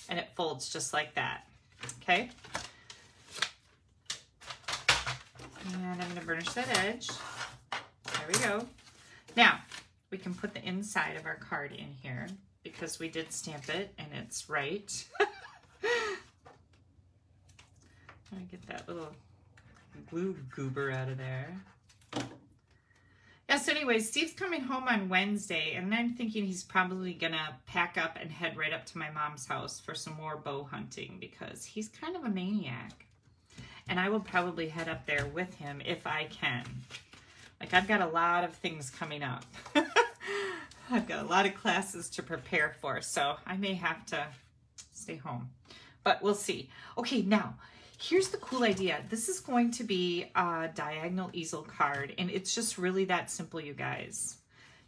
and it folds just like that, okay? And I'm gonna burnish that edge. we go. Now, we can put the inside of our card in here because we did stamp it and it's right. Let me get that little glue goober out of there. Yeah, so anyway, Steve's coming home on Wednesday, and I'm thinking he's probably going to pack up and head right up to my mom's house for some more bow hunting because he's kind of a maniac. And I will probably head up there with him if I can. Like, I've got a lot of things coming up. I've got a lot of classes to prepare for, so I may have to stay home. But we'll see. Okay, now, here's the cool idea. This is going to be a diagonal easel card, and it's just really that simple, you guys.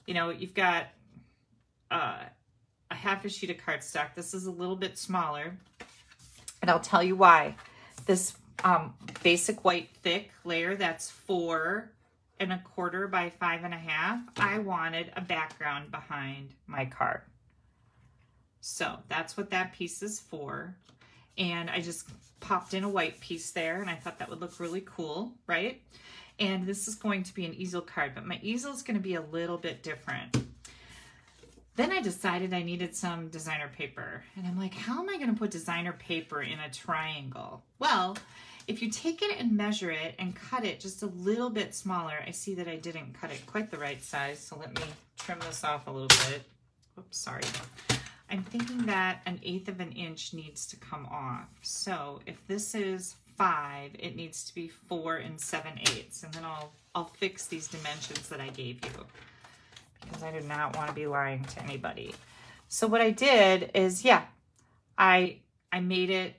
You know, you've got uh, a half a sheet of cardstock. This is a little bit smaller, and I'll tell you why. This um, basic white thick layer, that's four and a quarter by five and a half. I wanted a background behind my card. So that's what that piece is for. And I just popped in a white piece there, and I thought that would look really cool, right? And this is going to be an easel card, but my easel is going to be a little bit different. Then I decided I needed some designer paper, and I'm like, how am I going to put designer paper in a triangle? Well, if you take it and measure it and cut it just a little bit smaller, I see that I didn't cut it quite the right size, so let me trim this off a little bit. Oops, sorry. I'm thinking that an eighth of an inch needs to come off. So if this is five, it needs to be four and seven eighths. And then I'll, I'll fix these dimensions that I gave you because I do not want to be lying to anybody. So what I did is, yeah, I, I made it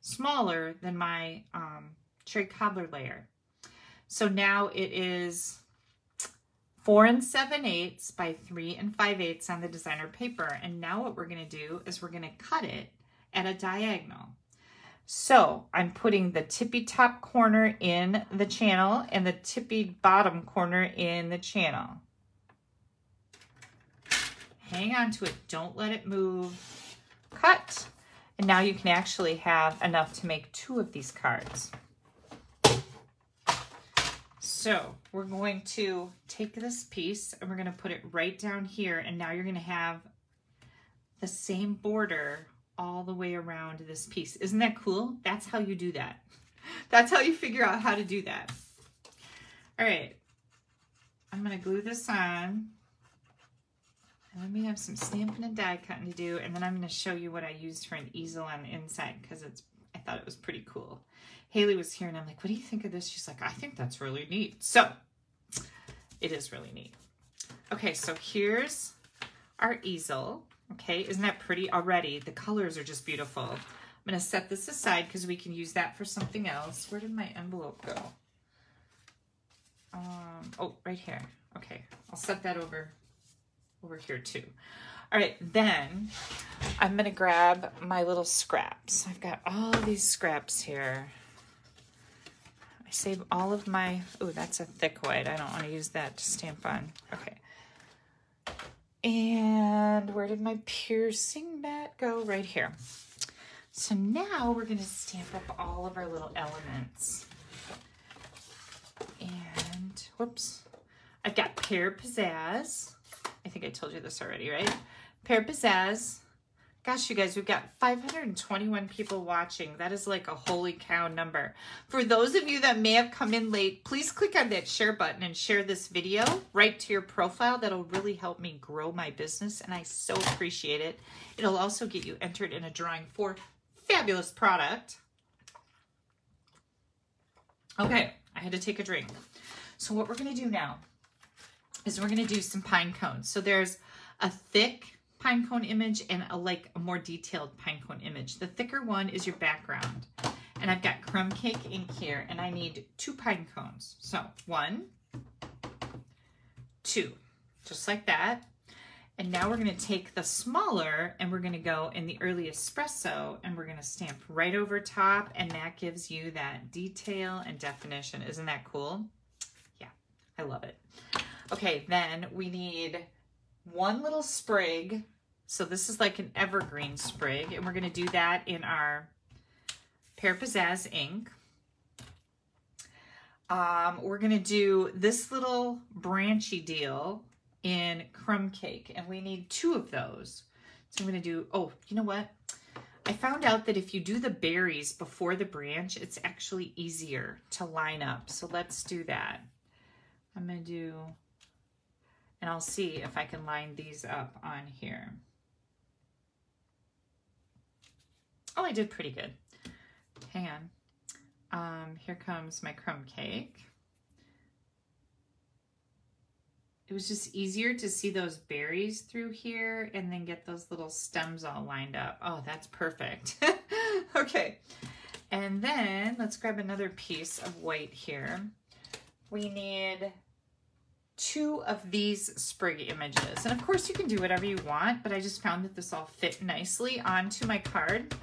smaller than my um, tray cobbler layer. So now it is four and seven eighths by three and five eighths on the designer paper. And now what we're going to do is we're going to cut it at a diagonal. So I'm putting the tippy top corner in the channel and the tippy bottom corner in the channel. Hang on to it. Don't let it move. Cut. And now you can actually have enough to make two of these cards. So we're going to take this piece and we're going to put it right down here. And now you're going to have the same border all the way around this piece. Isn't that cool? That's how you do that. That's how you figure out how to do that. All right. I'm going to glue this on. And then we have some stamping and die cutting to do. And then I'm going to show you what I used for an easel on the inside because it's I thought it was pretty cool. Haley was here and I'm like, what do you think of this? She's like, I think that's really neat. So it is really neat. Okay, so here's our easel. Okay, isn't that pretty already? The colors are just beautiful. I'm going to set this aside because we can use that for something else. Where did my envelope go? Um, oh, right here. Okay, I'll set that over, over here too. All right, then I'm going to grab my little scraps. I've got all these scraps here. I save all of my, oh, that's a thick white. I don't want to use that to stamp on. Okay. And where did my piercing mat go? Right here. So now we're going to stamp up all of our little elements. And, whoops, I've got Pear Pizzazz. I think I told you this already, right? Pear Pizzazz. Gosh, you guys, we've got five hundred twenty-one people watching. That is like a holy cow number. For those of you that may have come in late, please click on that share button and share this video right to your profile. That'll really help me grow my business, and I so appreciate it. It'll also get you entered in a drawing for fabulous product. Okay, I had to take a drink. So what we're going to do now is we're going to do some pine cones. So there's a thick pine cone image and a like a more detailed pine cone image. The thicker one is your background. And I've got crumb cake ink here, and I need two pine cones. So one, two, just like that. And now we're going to take the smaller and we're going to go in the early espresso and we're going to stamp right over top, and that gives you that detail and definition. Isn't that cool? Yeah, I love it. Okay, then we need one little sprig. So this is like an evergreen sprig, and we're going to do that in our Pear Pizzazz ink. Um, we're going to do this little branchy deal in crumb cake, and we need two of those. So I'm going to do, oh, you know what? I found out that if you do the berries before the branch, it's actually easier to line up. So let's do that. I'm going to do, and I'll see if I can line these up on here. Oh, I did pretty good. Hang on. Um, here comes my crumb cake. It was just easier to see those berries through here and then get those little stems all lined up. Oh, that's perfect. Okay. And then let's grab another piece of white here. We need two of these sprig images. And of course you can do whatever you want, but I just found that this all fit nicely onto my card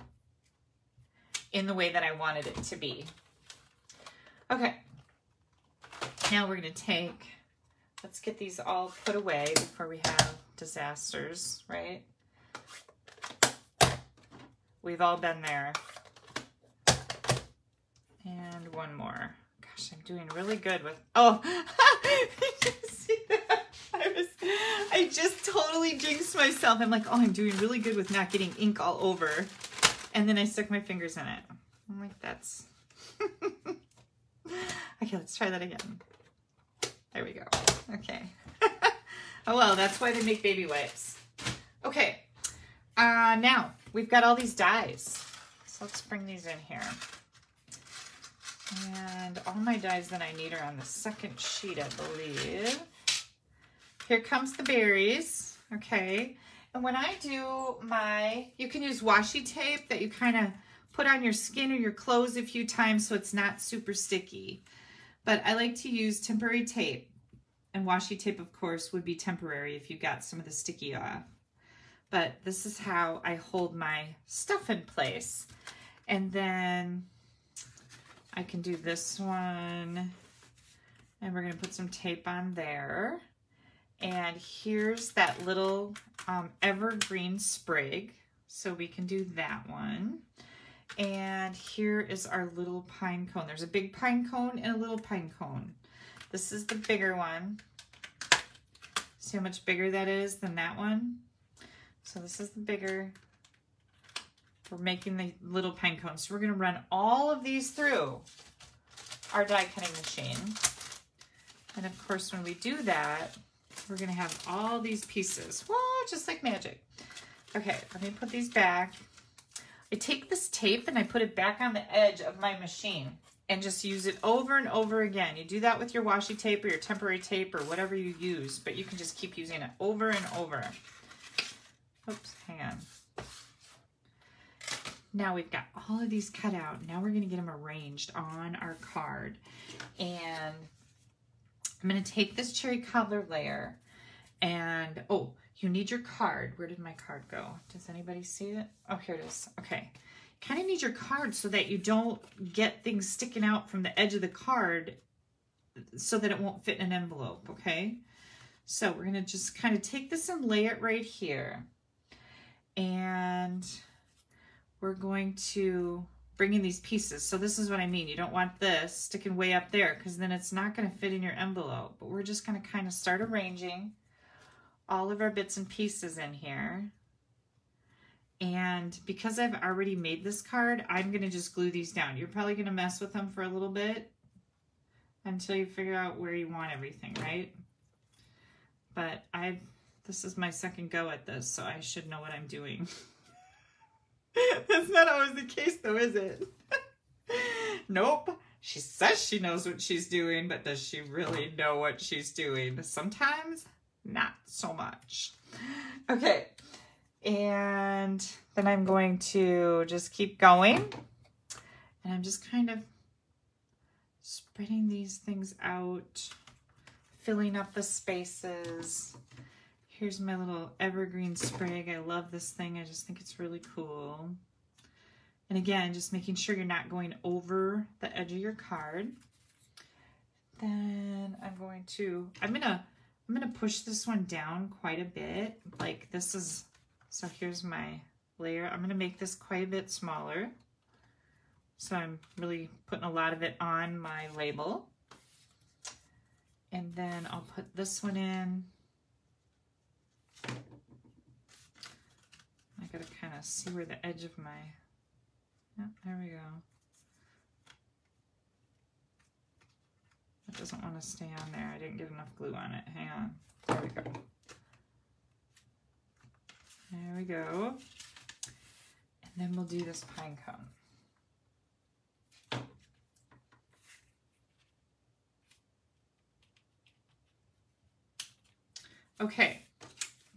in the way that I wanted it to be. Okay, now we're gonna take, let's get these all put away before we have disasters, right? We've all been there. And one more. Gosh, I'm doing really good with, oh, did you see that? I was, I just totally jinxed myself. I'm like, oh, I'm doing really good with not getting ink all over. And then I stuck my fingers in it. I'm like, that's... Okay, let's try that again. There we go. Okay. Oh, well, that's why they make baby wipes. Okay. Uh, now, we've got all these dies. So let's bring these in here. And all my dies that I need are on the second sheet, I believe. Here comes the berries. Okay. And when I do my, you can use washi tape that you kind of put on your skin or your clothes a few times so it's not super sticky. But I like to use temporary tape. And washi tape, of course, would be temporary if you got some of the sticky off. But this is how I hold my stuff in place. And then I can do this one. And we're going to put some tape on there. And here's that little um, evergreen sprig. So we can do that one. And here is our little pine cone. There's a big pine cone and a little pine cone. This is the bigger one. See how much bigger that is than that one? So this is the bigger. We're making the little pine cone. So we're going to run all of these through our die cutting machine. And of course, when we do that, we're going to have all these pieces. Whoa, just like magic. Okay, let me put these back. I take this tape and I put it back on the edge of my machine and just use it over and over again. You do that with your washi tape or your temporary tape or whatever you use, but you can just keep using it over and over. Oops, hang on. Now we've got all of these cut out. Now we're going to get them arranged on our card. And I'm going to take this cherry cobbler layer and, oh, you need your card. Where did my card go? Does anybody see it? Oh, here it is. Okay. You kind of need your card so that you don't get things sticking out from the edge of the card so that it won't fit in an envelope, okay? So we're going to just kind of take this and lay it right here. And we're going to bring in these pieces. So this is what I mean. You don't want this sticking way up there because then it's not going to fit in your envelope. But we're just going to kind of start arranging all of our bits and pieces in here. And because I've already made this card, I'm going to just glue these down. You're probably going to mess with them for a little bit until you figure out where you want everything, right? But I, this is my second go at this, so I should know what I'm doing. That's not always the case though, is it? Nope. She says she knows what she's doing, but does she really know what she's doing? Sometimes, not so much. Okay. And then I'm going to just keep going. And I'm just kind of spreading these things out, filling up the spaces. Here's my little evergreen sprig. I love this thing. I just think it's really cool. And again, just making sure you're not going over the edge of your card. Then I'm going to, I'm gonna, I'm gonna push this one down quite a bit. Like this is, so here's my layer. I'm gonna make this quite a bit smaller. So I'm really putting a lot of it on my label. And then I'll put this one in. I gotta kind of see where the edge of my, yep, there we go. It doesn't want to stay on there. I didn't get enough glue on it. Hang on. There we go. There we go. And then we'll do this pine cone. Okay,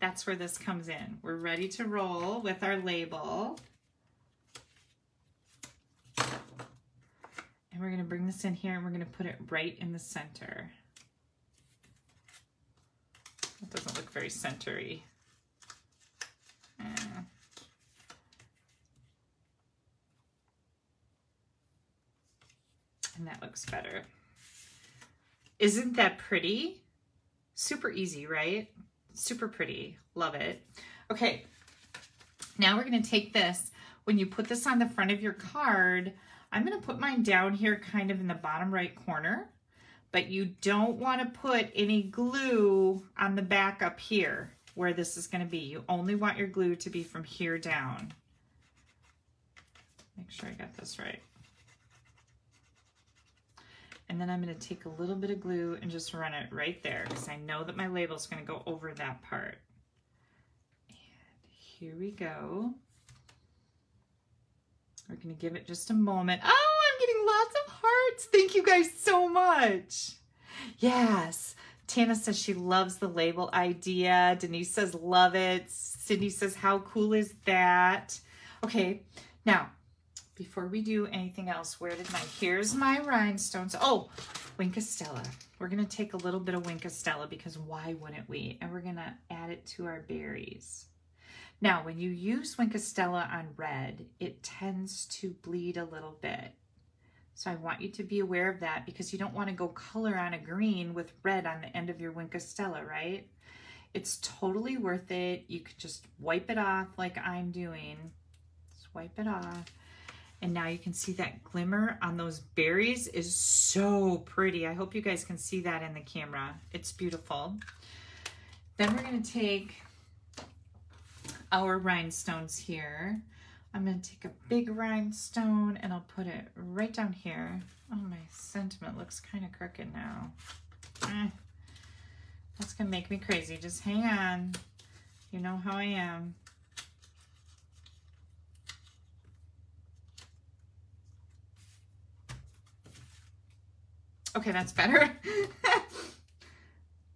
that's where this comes in. We're ready to roll with our label. And we're gonna bring this in here and we're gonna put it right in the center. It doesn't look very centery. Eh. And that looks better. Isn't that pretty? Super easy, right? Super pretty. Love it. Okay, now we're going to take this. When you put this on the front of your card, I'm going to put mine down here kind of in the bottom right corner, but you don't want to put any glue on the back up here where this is going to be. You only want your glue to be from here down. Make sure I got this right. And then I'm going to take a little bit of glue and just run it right there because I know that my label is going to go over that part. And here we go. We're going to give it just a moment. Oh, I'm getting lots of hearts. Thank you guys so much. Yes. Tana says she loves the label idea. Denise says love it. Cindy says how cool is that? Okay. Now, before we do anything else, where did my, here's my rhinestones. Oh, Winkostella. We're gonna take a little bit of Winkostella because why wouldn't we? And we're gonna add it to our berries. Now, when you use Winkostella on red, it tends to bleed a little bit. So I want you to be aware of that because you don't wanna go color on a green with red on the end of your Winkostella, right? It's totally worth it. You could just wipe it off like I'm doing. Just wipe it off. And now you can see that glimmer on those berries is so pretty. I hope you guys can see that in the camera. It's beautiful. Then we're gonna take our rhinestones here. I'm gonna take a big rhinestone and I'll put it right down here. Oh, my sentiment looks kind of crooked now. Eh, that's gonna make me crazy. Just hang on. You know how I am. Okay, that's better.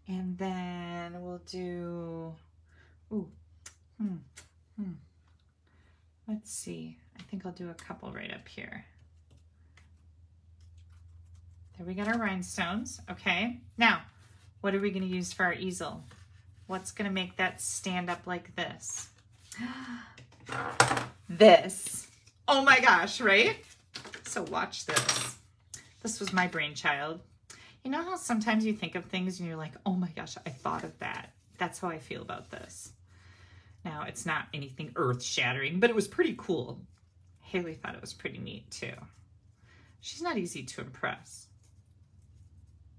And then we'll do, ooh, hmm, hmm. Let's see. I think I'll do a couple right up here. There we got our rhinestones. Okay, now, what are we gonna use for our easel? What's gonna make that stand up like this? This. Oh my gosh, right? So watch this. This was my brainchild. You know how sometimes you think of things and you're like, oh my gosh, I thought of that. That's how I feel about this. Now, it's not anything earth-shattering, but it was pretty cool. Haley thought it was pretty neat, too. She's not easy to impress.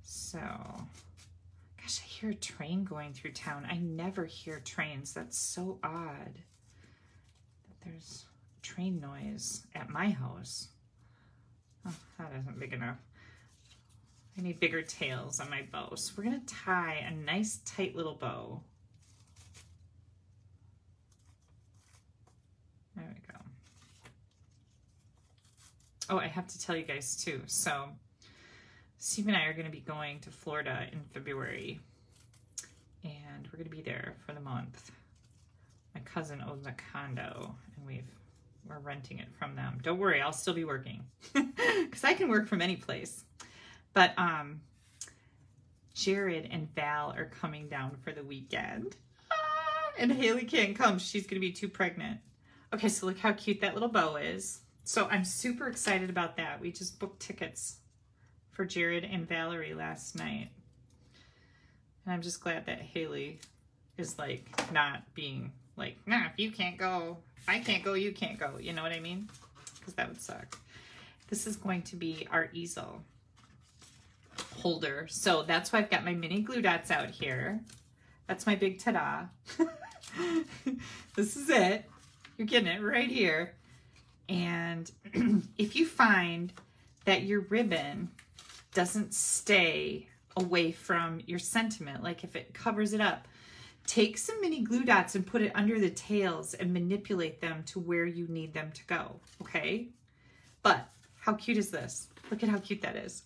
So, gosh, I hear a train going through town. I never hear trains. That's so odd that there's train noise at my house. Oh, that isn't big enough. I need bigger tails on my bow. So we're gonna tie a nice tight little bow. There we go. Oh, I have to tell you guys too. So Steve and I are gonna be going to Florida in February and we're gonna be there for the month. My cousin owns a condo and we've We're renting it from them. Don't worry, I'll still be working because I can work from any place. But um, Jared and Val are coming down for the weekend. Ah, and Haley can't come. She's going to be too pregnant. Okay, so look how cute that little bow is. So I'm super excited about that. We just booked tickets for Jared and Valerie last night. And I'm just glad that Haley is like not being like, nah, if you can't go, I can't go, you can't go. You know what I mean? Because that would suck. This is going to be our easel. holder. So that's why I've got my mini glue dots out here. That's my big ta-da. This is it. You're getting it right here. And if you find that your ribbon doesn't stay away from your sentiment, like if it covers it up, take some mini glue dots and put it under the tails and manipulate them to where you need them to go, okay? But how cute is this? Look at how cute that is.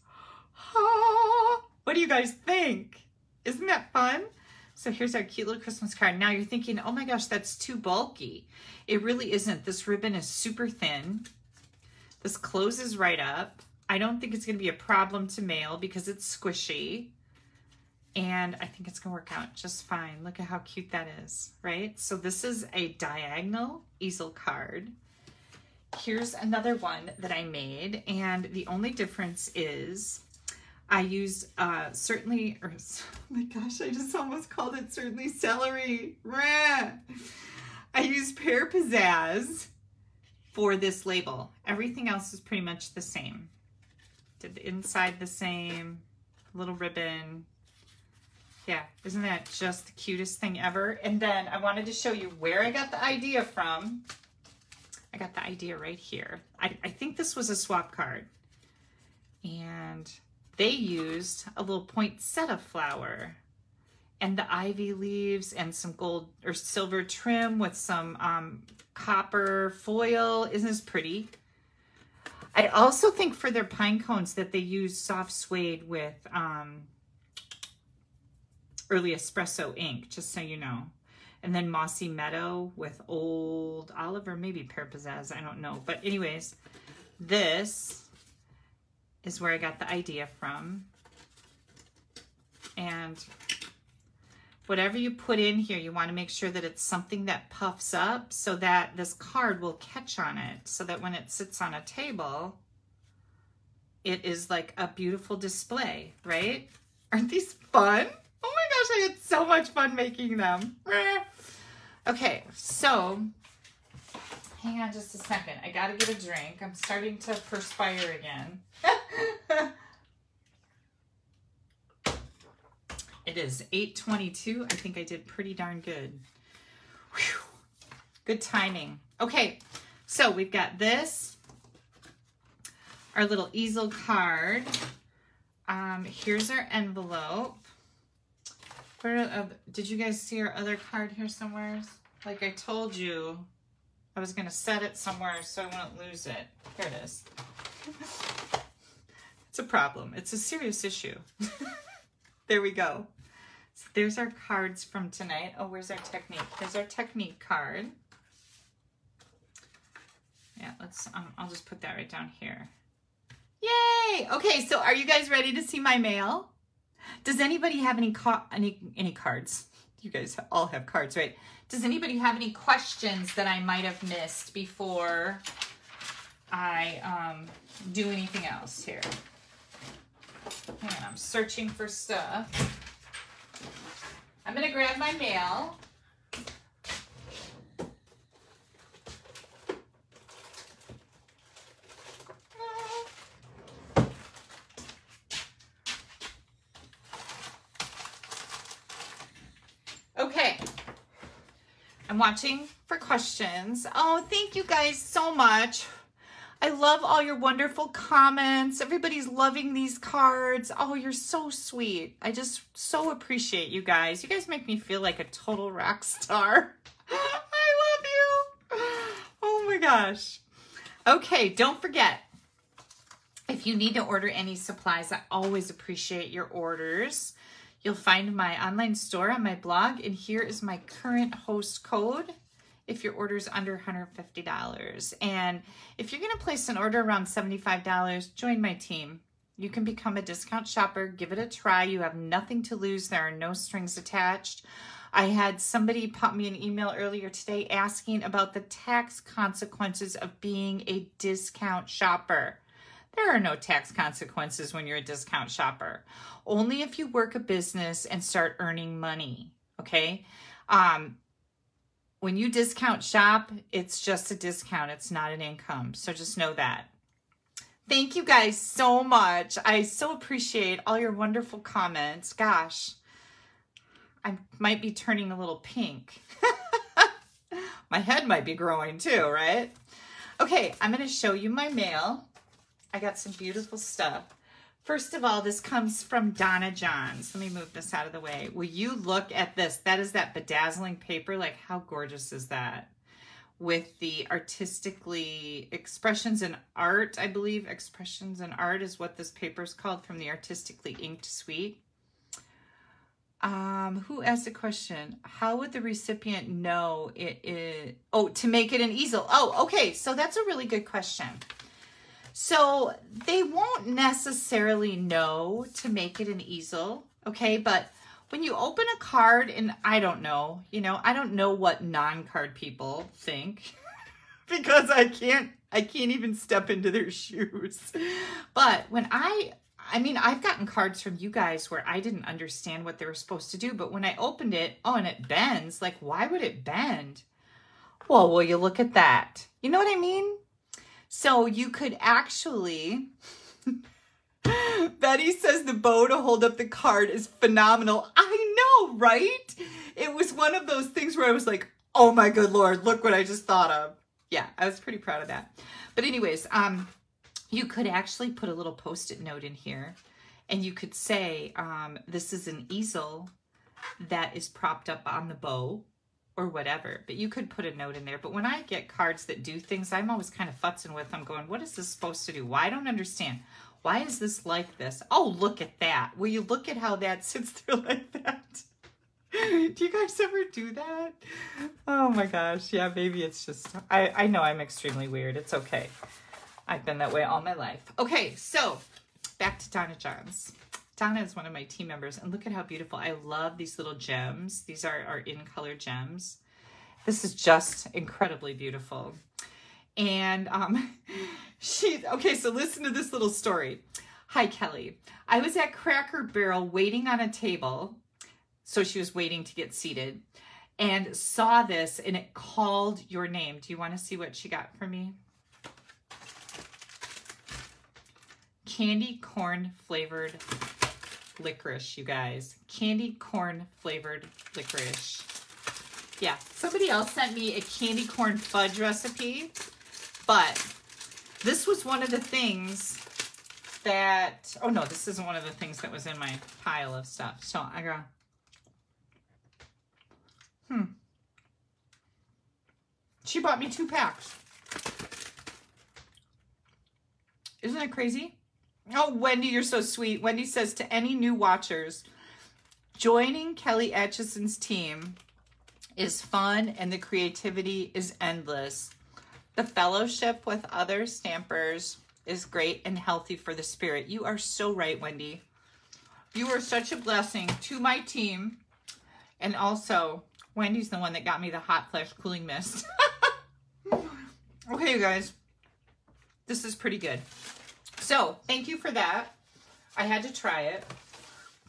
Oh, what do you guys think? Isn't that fun? So here's our cute little Christmas card. Now you're thinking, oh my gosh, that's too bulky. It really isn't. This ribbon is super thin. This closes right up. I don't think it's gonna be a problem to mail because it's squishy. And I think it's gonna work out just fine. Look at how cute that is, right? So this is a diagonal easel card. Here's another one that I made. And the only difference is I used uh, certainly, or, oh my gosh, I just almost called it certainly celery. Rah! I used Pear Pizzazz for this label. Everything else is pretty much the same. Did the inside the same, little ribbon. Yeah, isn't that just the cutest thing ever? And then I wanted to show you where I got the idea from. I got the idea right here. I, I think this was a swap card. And they used a little poinsettia flower and the ivy leaves and some gold or silver trim with some um, copper foil. Isn't this pretty? I also think for their pine cones that they used soft suede with um, early espresso ink, just so you know. And then mossy meadow with old olive or maybe Pear Pizzazz, I don't know. But anyways, this is where I got the idea from. And whatever you put in here, you want to make sure that it's something that puffs up so that this card will catch on it, so that when it sits on a table, it is like a beautiful display, right? Aren't these fun? Oh my gosh, I had so much fun making them. Okay, so hang on just a second. I gotta get a drink. I'm starting to perspire again. It is eight twenty-two. I think I did pretty darn good. Whew. Good timing. Okay, so we've got this, our little easel card. Um, here's our envelope. Where uh, did you guys see our other card here somewhere? Like I told you, I was gonna set it somewhere so I wouldn't lose it. Here it is. It's a problem. It's a serious issue. There we go. So there's our cards from tonight. Oh, where's our technique? There's our technique card. Yeah, let's, um, I'll just put that right down here. Yay! Okay, so are you guys ready to see my mail? Does anybody have any, any, any cards? You guys all have cards, right? Does anybody have any questions that I might have missed before I um, do anything else here? Hang on, I'm searching for stuff. I'm gonna grab my mail. Okay, I'm watching for questions. Oh, thank you guys so much. I love all your wonderful comments. Everybody's loving these cards. Oh, you're so sweet. I just so appreciate you guys. You guys make me feel like a total rock star. I love you. Oh my gosh. Okay, don't forget, if you need to order any supplies, I always appreciate your orders. You'll find my online store on my blog, and here is my current host code if your order is under one hundred fifty dollars. And if you're gonna place an order around seventy-five dollars, join my team. You can become a discount shopper, give it a try. You have nothing to lose, there are no strings attached. I had somebody pop me an email earlier today asking about the tax consequences of being a discount shopper. There are no tax consequences when you're a discount shopper. Only if you work a business and start earning money, okay? Um, When you discount shop, it's just a discount. It's not an income. So just know that. Thank you guys so much. I so appreciate all your wonderful comments. Gosh, I might be turning a little pink. My head might be growing too, right? Okay, I'm going to show you my mail. I got some beautiful stuff. First of all, this comes from Donna Johns. Let me move this out of the way. Will you look at this? That is that bedazzling paper. Like, how gorgeous is that? With the artistically Expressions in Art, I believe. Expressions in Art is what this paper is called, from the artistically inked suite. Um, who asked a question? How would the recipient know it is? Oh, to make it an easel. Oh, okay. So that's a really good question. So they won't necessarily know to make it an easel. Okay. But when you open a card, and I don't know, you know, I don't know what non-card people think because I can't, I can't even step into their shoes. But when I, I mean, I've gotten cards from you guys where I didn't understand what they were supposed to do, but when I opened it, oh, and it bends. Like, why would it bend? Well, will you look at that? You know what I mean? So you could actually, Betty says the bow to hold up the card is phenomenal. I know, right? It was one of those things where I was like, oh my good Lord, look what I just thought of. Yeah, I was pretty proud of that. But anyways, um, you could actually put a little post-it note in here, and you could say, um, this is an easel that is propped up on the bow or whatever, but you could put a note in there. But when I get cards that do things, I'm always kind of futzing with them going, what is this supposed to do? Why? I don't understand. Why is this like this? Oh, look at that. Will you look at how that sits through like that? Do you guys ever do that? Oh my gosh. Yeah, maybe it's just, I, I know I'm extremely weird. It's okay. I've been that way all my life. Okay, so back to Donna Johns. Donna is one of my team members, and look at how beautiful. I love these little gems. These are our in-color gems. This is just incredibly beautiful. And um, she, okay, so listen to this little story. Hi, Kelly. I was at Cracker Barrel waiting on a table. So she was waiting to get seated and saw this, and it called your name. Do you want to see what she got for me? Candy corn flavored licorice, you guys. Candy corn flavored licorice. Yeah, somebody else sent me a candy corn fudge recipe, but this was one of the things that, oh no, this isn't one of the things that was in my pile of stuff. So I got, hmm. She bought me two packs. Isn't that crazy? Oh, Wendy, you're so sweet. Wendy says, to any new watchers, joining Kelly Atchison's team is fun and the creativity is endless. The fellowship with other stampers is great and healthy for the spirit. You are so right, Wendy. You are such a blessing to my team. And also, Wendy's the one that got me the hot flash cooling mist. Okay, you guys. This is pretty good. So thank you for that. I had to try it.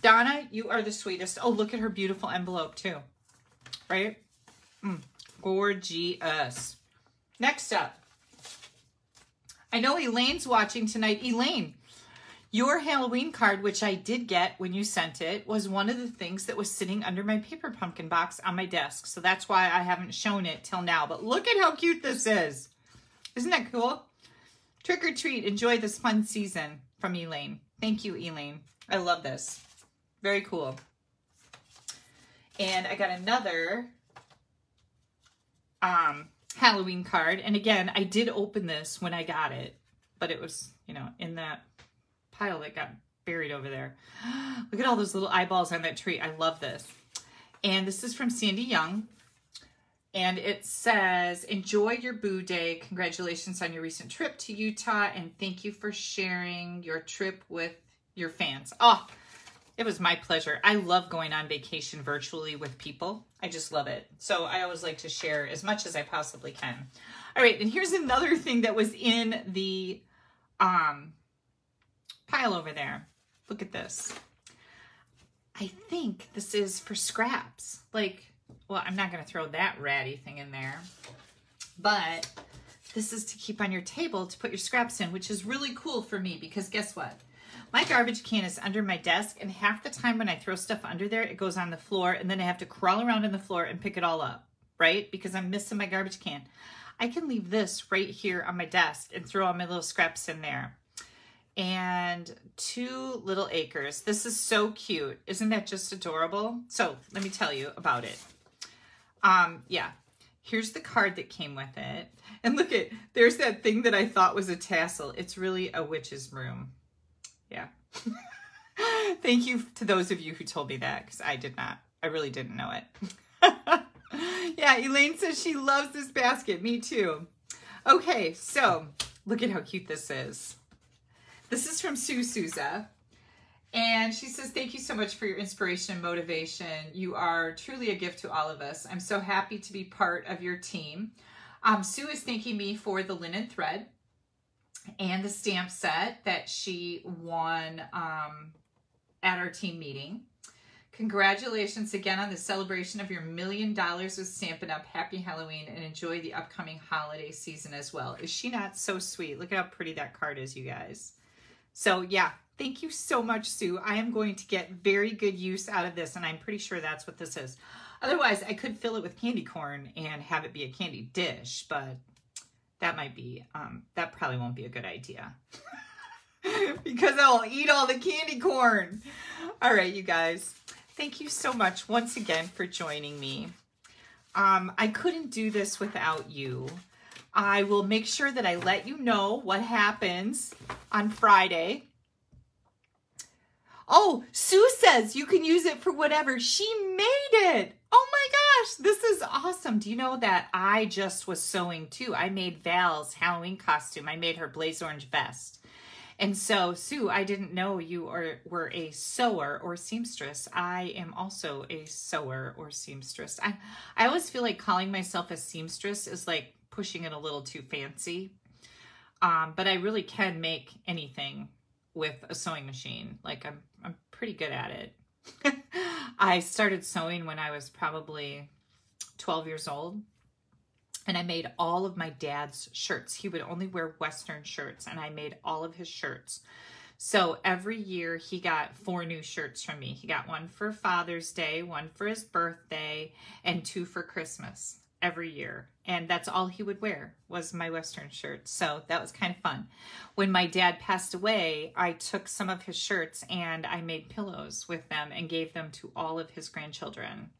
Donna, you are the sweetest. Oh, look at her beautiful envelope too, right? Mm, gorgeous. Next up, I know Elaine's watching tonight. Elaine, your Halloween card, which I did get when you sent it, was one of the things that was sitting under my paper pumpkin box on my desk. So that's why I haven't shown it till now, but look at how cute this is. Isn't that cool? Trick or treat, enjoy this fun season, from Elaine. Thank you, Elaine. I love this. Very cool. And I got another um, Halloween card. And again, I did open this when I got it, but it was, you know, in that pile that got buried over there. Look at all those little eyeballs on that tree. I love this. And this is from Sandy Young. And it says, enjoy your boo day. Congratulations on your recent trip to Utah. And thank you for sharing your trip with your fans. Oh, it was my pleasure. I love going on vacation virtually with people. I just love it. So I always like to share as much as I possibly can. All right. And here's another thing that was in the um, pile over there. Look at this. I think this is for scraps. Like, well, I'm not going to throw that ratty thing in there, but This is to keep on your table to put your scraps in, which is really cool for me because guess what? My garbage can is under my desk, and half the time when I throw stuff under there, it goes on the floor, and then I have to crawl around on the floor and pick it all up, right? Because I'm missing my garbage can. I can leave this right here on my desk and throw all my little scraps in there. And two little acres. This is so cute. Isn't that just adorable? So let me tell you about it. Um, yeah. Here's the card that came with it. And look at, there's that thing that I thought was a tassel. It's really a witch's broom. Yeah. Thank you to those of you who told me that, because I did not. I really didn't know it. Yeah, Elaine says she loves this basket. Me too. Okay, so look at how cute this is. This is from Sue Souza. And she says, thank you so much for your inspiration and motivation. You are truly a gift to all of us. I'm so happy to be part of your team. Um, Sue is thanking me for the linen thread and the stamp set that she won um, at our team meeting. Congratulations again on the celebration of your million dollars with Stampin' Up! Happy Halloween, and enjoy the upcoming holiday season as well. Is she not so sweet? Look at how pretty that card is, you guys. So yeah, thank you so much, Sue. I am going to get very good use out of this, and I'm pretty sure that's what this is. Otherwise, I could fill it with candy corn and have it be a candy dish, but that might be, um, that probably won't be a good idea because I'll eat all the candy corn. All right, you guys. Thank you so much once again for joining me. Um, I couldn't do this without you. I will make sure that I let you know what happens on Friday. Oh, Sue says you can use it for whatever. She made it. Oh my gosh, this is awesome. Do you know that I just was sewing too? I made Val's Halloween costume. I made her blaze orange vest. And so, Sue, I didn't know you are, were a sewer or seamstress. I am also a sewer or seamstress. I, I always feel like calling myself a seamstress is like pushing it a little too fancy. Um, but I really can make anything with a sewing machine. Like, I'm, I'm pretty good at it. I started sewing when I was probably twelve years old. And I made all of my dad's shirts. He would only wear Western shirts, and I made all of his shirts. So every year he got four new shirts from me. He got one for Father's Day, one for his birthday, and two for Christmas every year. And that's all he would wear was my Western shirts. So that was kind of fun. When my dad passed away, I took some of his shirts and I made pillows with them and gave them to all of his grandchildren.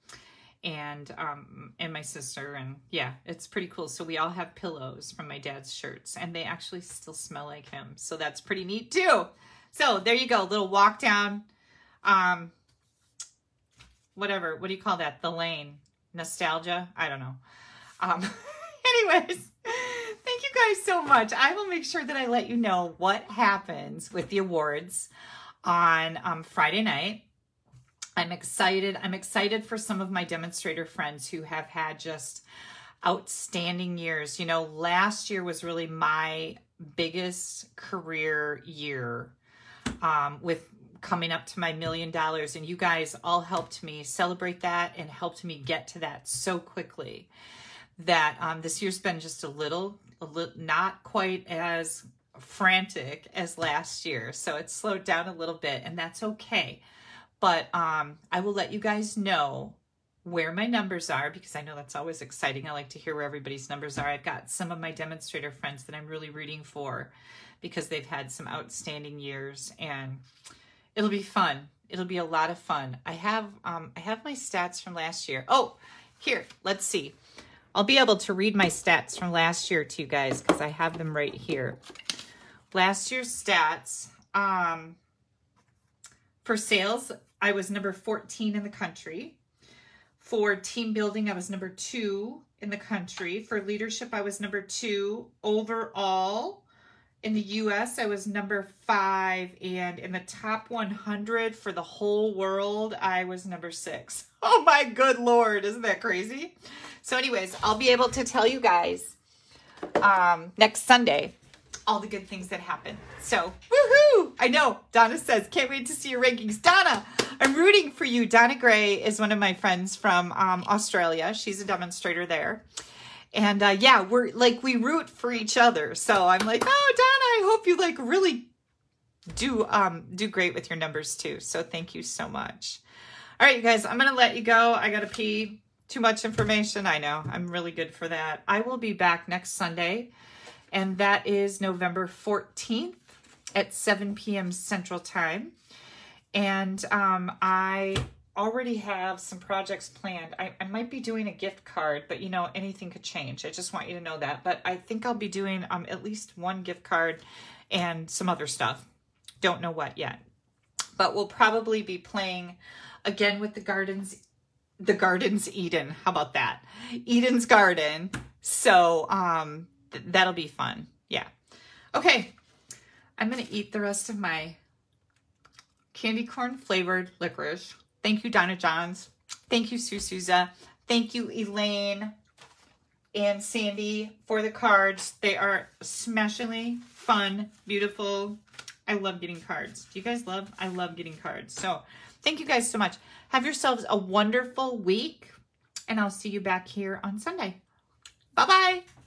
And um and my sister, and yeah, it's pretty cool. So we all have pillows from my dad's shirts, and they actually still smell like him, so that's pretty neat too. So there you go, little walk down um whatever, what do you call that, the lane, nostalgia, I don't know. Um anyways, thank you guys so much. I will make sure that I let you know what happens with the awards on um Friday night. I'm excited. I'm excited for some of my demonstrator friends who have had just outstanding years. You know, last year was really my biggest career year um, with coming up to my million dollars. And you guys all helped me celebrate that and helped me get to that so quickly that um, this year's been just a little, a li- not quite as frantic as last year. So it's slowed down a little bit, and that's okay. But um, I will let you guys know where my numbers are, because I know that's always exciting. I like to hear where everybody's numbers are. I've got some of my demonstrator friends that I'm really rooting for because they've had some outstanding years, and it'll be fun. It'll be a lot of fun. I have um, I have my stats from last year. Oh, here, let's see. I'll be able to read my stats from last year to you guys because I have them right here. Last year's stats um, for sales, I was number fourteen in the country. For team building, I was number two in the country. For leadership, I was number two. Overall, in the U S, I was number five. And in the top one hundred for the whole world, I was number six. Oh my good Lord, isn't that crazy? So anyways, I'll be able to tell you guys um, next Sunday all the good things that happen. So, woohoo! I know, Donna says, can't wait to see your rankings. Donna, I'm rooting for you. Donna Gray is one of my friends from um, Australia. She's a demonstrator there. And uh, yeah, we're like, we root for each other. So I'm like, oh, Donna, I hope you like really do, um, do great with your numbers too. So thank you so much. All right, you guys, I'm going to let you go. I got to pee. Too much information. I know. I'm really good for that. I will be back next Sunday, and that is November fourteenth at seven P M Central Time. And um, I already have some projects planned. I, I might be doing a gift card, but you know, anything could change. I just want you to know that. But I think I'll be doing um, at least one gift card and some other stuff. Don't know what yet. But we'll probably be playing again with the gardens, the Gardens Eden. How about that? Eden's Garden. So um, th that'll be fun. Yeah. Okay. I'm going to eat the rest of my candy corn flavored licorice. Thank you, Donna Johns. Thank you, Sue Souza. Thank you, Elaine and Sandy, for the cards. They are smashingly fun, beautiful. I love getting cards. Do you guys love? I love getting cards. So thank you guys so much. Have yourselves a wonderful week, and I'll see you back here on Sunday. Bye-bye.